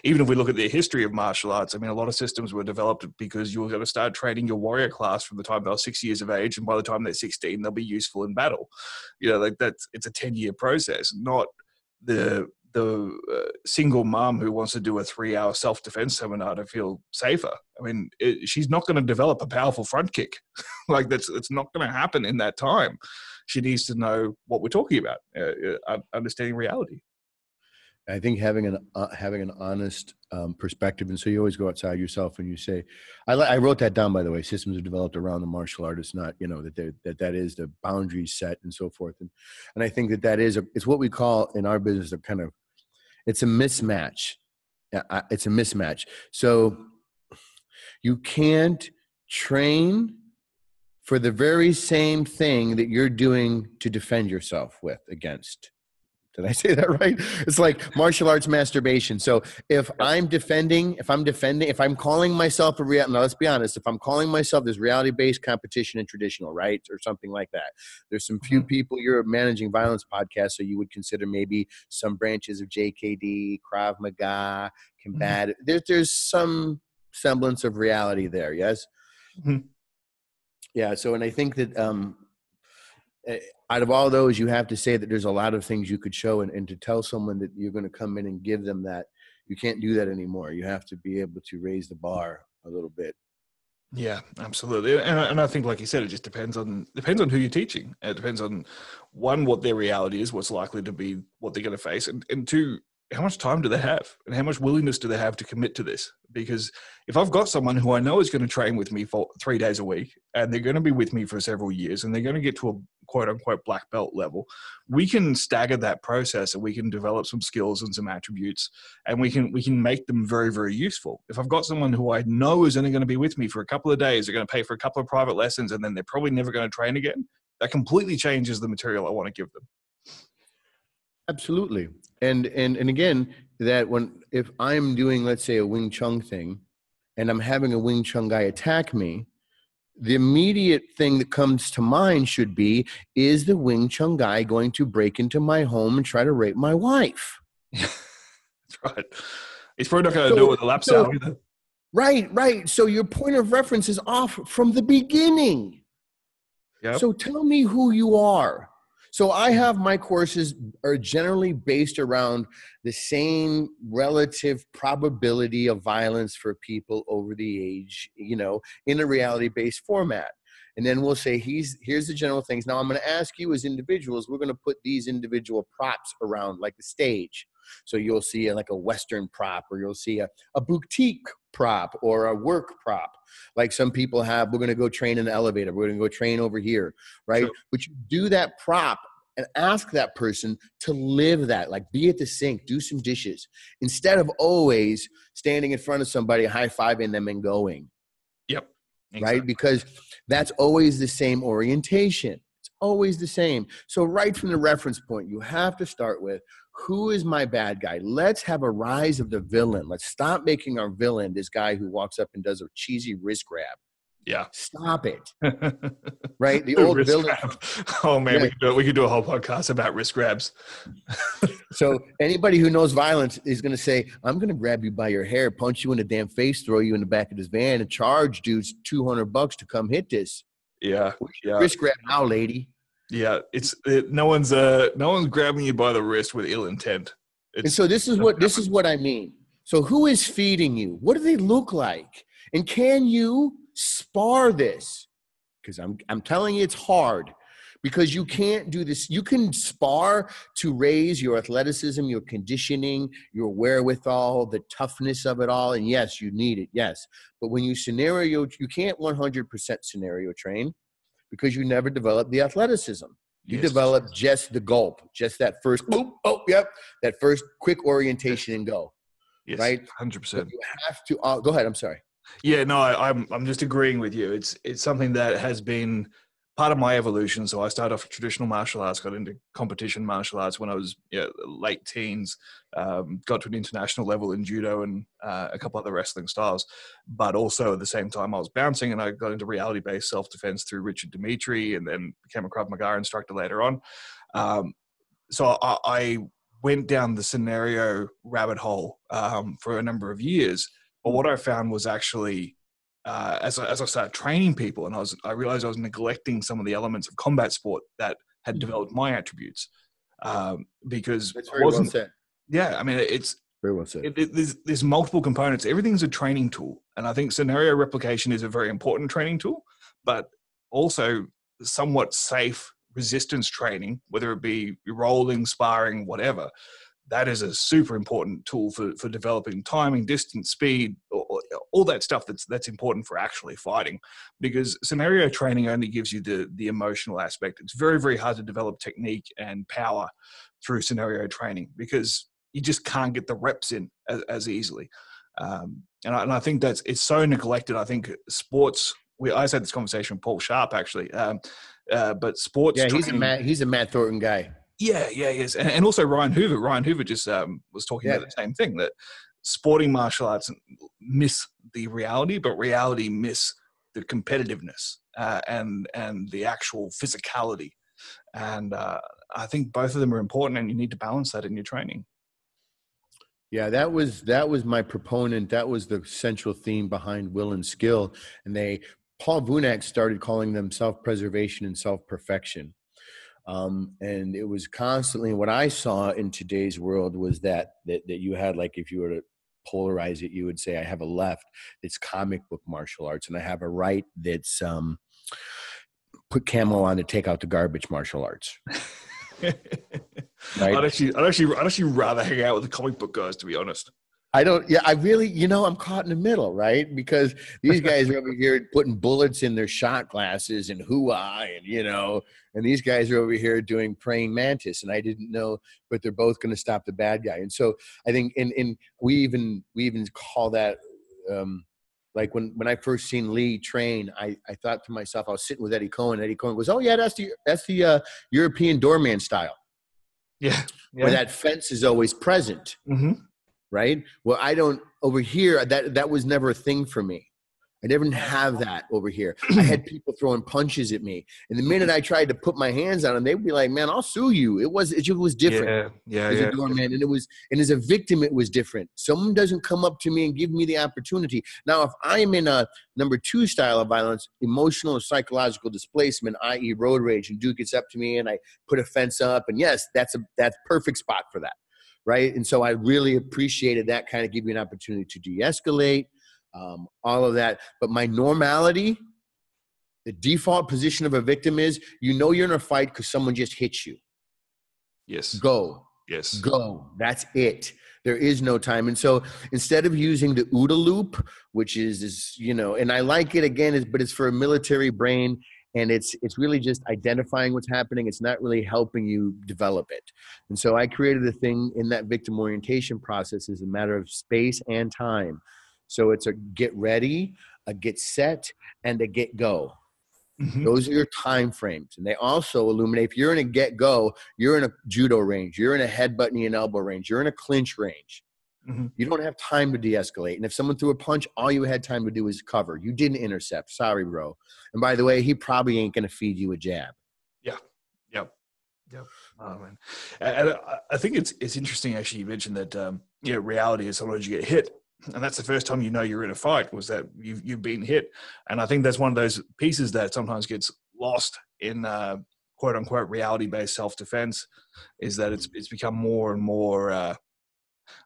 even if we look at the history of martial arts, I mean, a lot of systems were developed because you were going to start training your warrior class from the time they were six years of age. And by the time they're sixteen, they'll be useful in battle. You know, like that's, it's a ten year process, not the, the uh, single mom who wants to do a three hour self-defense seminar to feel safer. I mean, it, she's not going to develop a powerful front kick. Like that's, it's not going to happen in that time. She needs to know what we're talking about, uh, understanding reality. I think having an uh, having an honest um, perspective, and so you always go outside yourself and you say, I, I wrote that down, by the way. Systems are developed around the martial artist, not you know that that that is the boundaries set and so forth, and and I think that that is a, it's what we call in our business a kind of it's a mismatch, it's a mismatch. So you can't train for the very same thing that you're doing to defend yourself with against. Did I say that right? It's like martial arts masturbation. So if I'm defending, if I'm defending, if I'm calling myself a reality, now let's be honest, if I'm calling myself this reality-based competition and traditional, right? Or something like that. There's some few people, you're a Managing Violence Podcast, so you would consider maybe some branches of J K D, Krav Maga, combative. Mm-hmm. There, there's some semblance of reality there, yes? Mm-hmm. Yeah. So, and I think that um, out of all those, you have to say that there's a lot of things you could show, and, and to tell someone that you're going to come in and give them that, you can't do that anymore. You have to be able to raise the bar a little bit. Yeah, absolutely. And I, and I think, like you said, it just depends on, depends on who you're teaching. It depends on one, what their reality is, what's likely to be what they're going to face. And, and two, how much time do they have and how much willingness do they have to commit to this? Because if I've got someone who I know is going to train with me for three days a week and they're going to be with me for several years and they're going to get to a quote unquote black belt level, we can stagger that process and we can develop some skills and some attributes, and we can, we can make them very, very useful. If I've got someone who I know is only going to be with me for a couple of days, they're going to pay for a couple of private lessons, and then they're probably never going to train again, that completely changes the material I want to give them. Absolutely. And, and, and again, that when, if I'm doing, let's say, a Wing Chun thing and I'm having a Wing Chun guy attack me, the immediate thing that comes to mind should be, is the Wing Chun guy going to break into my home and try to rape my wife? That's right. He's probably not going to so, know what the lap's so, out either. Right, right. So your point of reference is off from the beginning. Yep. So tell me who you are. So I have my courses are generally based around the same relative probability of violence for people over the age, you know, in a reality-based format. And then we'll say, he's, here's the general things. Now I'm going to ask you as individuals, we're going to put these individual props around like the stage. So you'll see a, like a Western prop, or you'll see a, a boutique prop or a work prop. Like some people have, we're going to go train in the elevator. We're going to go train over here, right? Sure. But you do that prop and ask that person to live that, like be at the sink, do some dishes, instead of always standing in front of somebody, high-fiving them and going. Yep. Exactly. Right? Because that's always the same orientation. It's always the same. So right from the reference point, you have to start with, who is my bad guy? Let's have a rise of the villain. Let's stop making our villain this guy who walks up and does a cheesy wrist grab. Yeah. Stop it. Right? The old villain. Grab. Oh, man, yeah. we, could do, we could do a whole podcast about wrist grabs. So anybody who knows violence is going to say, I'm going to grab you by your hair, punch you in the damn face, throw you in the back of this van, and charge dudes two hundred bucks to come hit this. Yeah. yeah. Wrist grab now, lady. Yeah, it's it, no one's uh no one's grabbing you by the wrist with ill intent. It's, and so this is what this is what I mean. So who is feeding you? What do they look like? And can you spar this? Because I'm I'm telling you, it's hard. because you can't do this. You can spar to raise your athleticism, your conditioning, your wherewithal, the toughness of it all. And yes, you need it. Yes. But when you scenario, you can't one hundred percent scenario train because you never develop the athleticism. You yes. develop just the gulp, just that first, boop, oh, yep, that first quick orientation and go, yes, right? one hundred percent. But you have to, uh, go ahead, I'm sorry. Yeah, no, I, I'm, I'm just agreeing with you. It's, it's something that has been part of my evolution. So I started off traditional martial arts, got into competition martial arts when I was you know, late teens, um, got to an international level in judo and uh, a couple other wrestling styles. But also at the same time, I was bouncing and I got into reality-based self-defense through Richard Dimitri and then became a Krav Maga instructor later on. Um, so I, I went down the scenario rabbit hole um, for a number of years. But what I found was actually, uh, as, I, as I started training people, and I was, I realized I was neglecting some of the elements of combat sport that had developed my attributes, um, because it's very well said. Yeah, I mean, it's very well said. It, it, there's, there's multiple components. Everything's a training tool, and I think scenario replication is a very important training tool, but also somewhat safe resistance training, whether it be rolling, sparring, whatever. That is a super important tool for, for developing timing, distance, speed, all, all that stuff that's that's important for actually fighting, because scenario training only gives you the, the emotional aspect. It's very, very hard to develop technique and power through scenario training because you just can't get the reps in as, as easily. Um, and, I, and I think that's it's so neglected. I think sports, we, I had this conversation with Paul Sharp, actually, um, uh, but sports Yeah, he's, training, a Matt, he's a Matt Thornton guy. Yeah, yeah, yes. And, and also Ryan Hoover. Ryan Hoover just um, was talking yeah. about the same thing, that sporting martial arts miss the reality, but reality miss the competitiveness uh, and, and the actual physicality. And uh, I think both of them are important, and you need to balance that in your training. Yeah, that was, that was my proponent. That was the central theme behind Will and Skill. And they, Paul Vunak started calling them self-preservation and self-perfection. Um, and it was constantly what I saw in today's world was that, that, that you had, like, if you were to polarize it, you would say, I have a left that's comic book martial arts, and I have a right that's, um, put camo on to take out the garbage martial arts. Right? I'd actually, I'd actually, I'd actually rather hang out with the comic book guys, to be honest. I don't, yeah, I really, you know, I'm caught in the middle, right? Because these guys are over here putting bullets in their shot glasses and hoo-ah, and, you know, and these guys are over here doing praying mantis, and I didn't know, but they're both going to stop the bad guy. And so I think, and, and we even, we even call that, um, like when, when I first seen Lee train, I, I thought to myself, I was sitting with Eddie Cohen. Eddie Cohen goes, oh yeah, that's the, that's the uh, European doorman style. Yeah. yeah. Where that fence is always present. Mm-hmm. Right? Well, I don't over here, that, that was never a thing for me. I never didn't have that over here. I had people throwing punches at me. And the minute I tried to put my hands on them, they'd be like, man, I'll sue you. It was, it was different. Yeah. Yeah. As yeah. a doorman, and it was, and as a victim, it was different. Someone doesn't come up to me and give me the opportunity. Now, if I'm in a number two style of violence, emotional or psychological displacement, that is road rage, and Duke gets up to me and I put a fence up, and yes, that's a, that's perfect spot for that. Right. And so I really appreciated that, kind of give you an opportunity to de-escalate, um, all of that. But my normality, the default position of a victim is, you know, you're in a fight because someone just hit you. Yes. Go. Yes. Go. That's it. There is no time. And so instead of using the OODA loop, which is, is, you know, and I like it again, but it's for a military brain. And it's, it's really just identifying what's happening. It's not really helping you develop it. And so I created a thing in that victim orientation process as a matter of space and time. So it's a get ready, a get set, and a get go. Mm-hmm. Those are your time frames. And they also illuminate, if you're in a get go, you're in a judo range, you're in a headbutt, knee and elbow range, you're in a clinch range. Mm-hmm. You don't have time to de-escalate. And if someone threw a punch, all you had time to do is cover. You didn't intercept. Sorry, bro. And by the way, he probably ain't going to feed you a jab. Yeah. Yep. Yep. Oh, man. And I think it's, it's interesting, actually, you mentioned that, um, you know, reality is sometimes you get hit. And that's the first time you know you're in a fight, was that you've, you've been hit. And I think that's one of those pieces that sometimes gets lost in uh, quote unquote reality-based self-defense, is that it's, it's become more and more uh,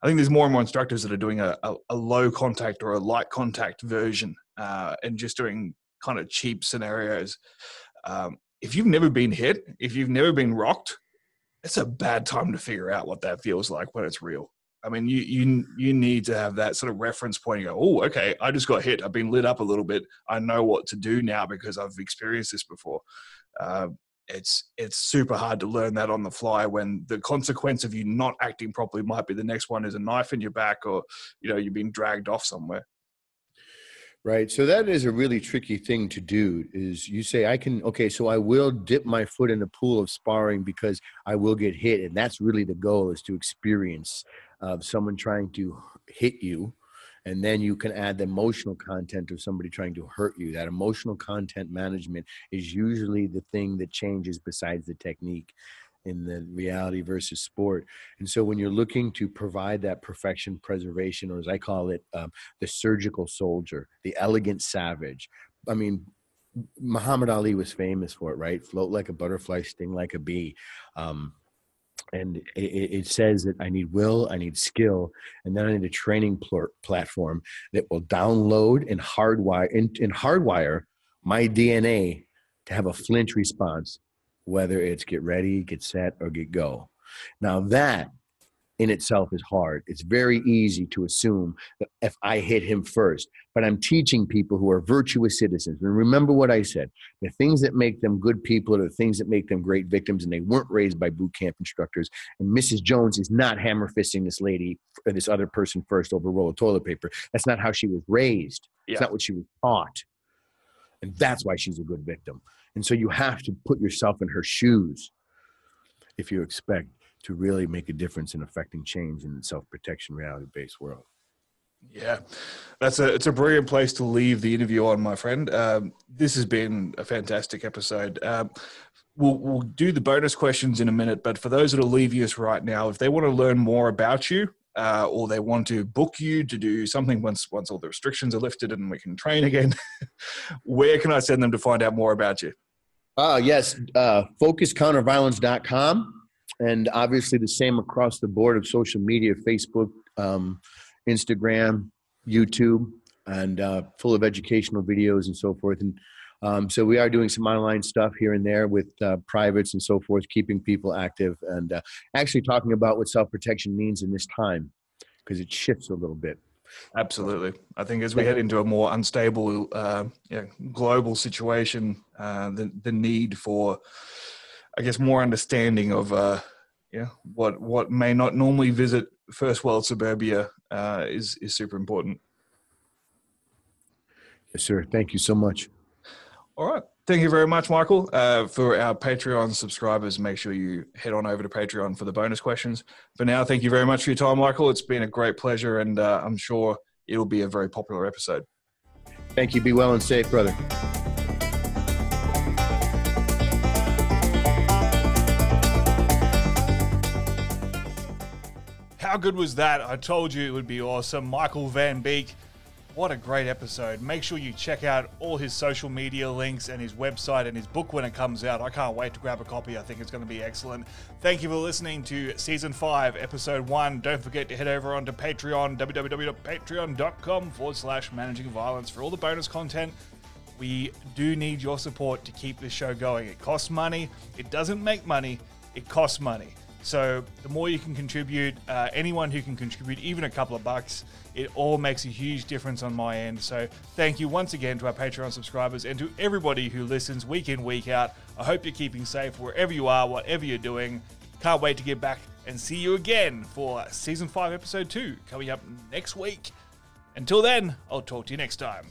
I think there's more and more instructors that are doing a, a, a low contact or a light contact version, uh, and just doing kind of cheap scenarios. Um, if you've never been hit, if you've never been rocked, it's a bad time to figure out what that feels like when it's real. I mean, you you you need to have that sort of reference point. You go, oh, okay, I just got hit. I've been lit up a little bit. I know what to do now because I've experienced this before. Uh, it's it's super hard to learn that on the fly when the consequence of you not acting properly might be the next one is a knife in your back, or, you know, you've been dragged off somewhere. Right. So that is a really tricky thing to do, is you say, I can, okay, so I will dip my foot in the pool of sparring because I will get hit. And that's really the goal, is to experience of someone trying to hit you. And then you can add the emotional content of somebody trying to hurt you. That emotional content management is usually the thing that changes besides the technique in the reality versus sport. And so when you're looking to provide that perfection preservation, or as I call it, um, the surgical soldier, the elegant savage. I mean, Muhammad Ali was famous for it, right? Float like a butterfly, sting like a bee. Um, and it, it says that I need will, I need skill, and then I need a training pl- platform that will download and hardwire, and, and hardwire my D N A to have a flinch response, whether it's get ready, get set, or get go. Now that in itself is hard. It's very easy to assume that if I hit him first, but I'm teaching people who are virtuous citizens. And remember what I said, the things that make them good people are the things that make them great victims, and they weren't raised by boot camp instructors. And Missus Jones is not hammer fisting this lady or this other person first over a roll of toilet paper. That's not how she was raised. Yeah. It's not what she was taught. And that's why she's a good victim. And so you have to put yourself in her shoes if you expect to really make a difference in affecting change in the self-protection reality-based world. Yeah, that's a, it's a brilliant place to leave the interview on, my friend. Um, this has been a fantastic episode. Um, we'll, we'll do the bonus questions in a minute, but for those that are leaving us right now, if they want to learn more about you, Uh, or they want to book you to do something once once all the restrictions are lifted and we can train again, where can I send them to find out more about you? Uh, yes, uh, focus counter violence dot com, and obviously the same across the board of social media, Facebook, um, Instagram, YouTube, and uh, full of educational videos and so forth. And um, so we are doing some online stuff here and there with uh, privates and so forth, keeping people active and uh, actually talking about what self-protection means in this time, because it shifts a little bit. Absolutely. I think as we head into a more unstable uh, you know, global situation, uh, the, the need for, I guess, more understanding of uh, you know, what, what may not normally visit first world suburbia uh, is, is super important. Yes, sir. Thank you so much. All right. Thank you very much, Michael. Uh, for our Patreon subscribers, make sure you head on over to Patreon for the bonus questions. For now, thank you very much for your time, Michael. It's been a great pleasure, and uh, I'm sure it'll be a very popular episode. Thank you. Be well and safe, brother. How good was that? I told you it would be awesome. Michael VanBeek. What a great episode. Make sure you check out all his social media links and his website and his book when it comes out. I can't wait to grab a copy. I think it's going to be excellent. Thank you for listening to Season five, Episode one. Don't forget to head over onto Patreon, www.patreon.com forward slash managing violence for all the bonus content. We do need your support to keep this show going. It costs money. It doesn't make money. It costs money. So the more you can contribute, uh, anyone who can contribute, even a couple of bucks, it all makes a huge difference on my end. So thank you once again to our Patreon subscribers and to everybody who listens week in, week out. I hope you're keeping safe wherever you are, whatever you're doing. Can't wait to get back and see you again for Season five, Episode two coming up next week. Until then, I'll talk to you next time.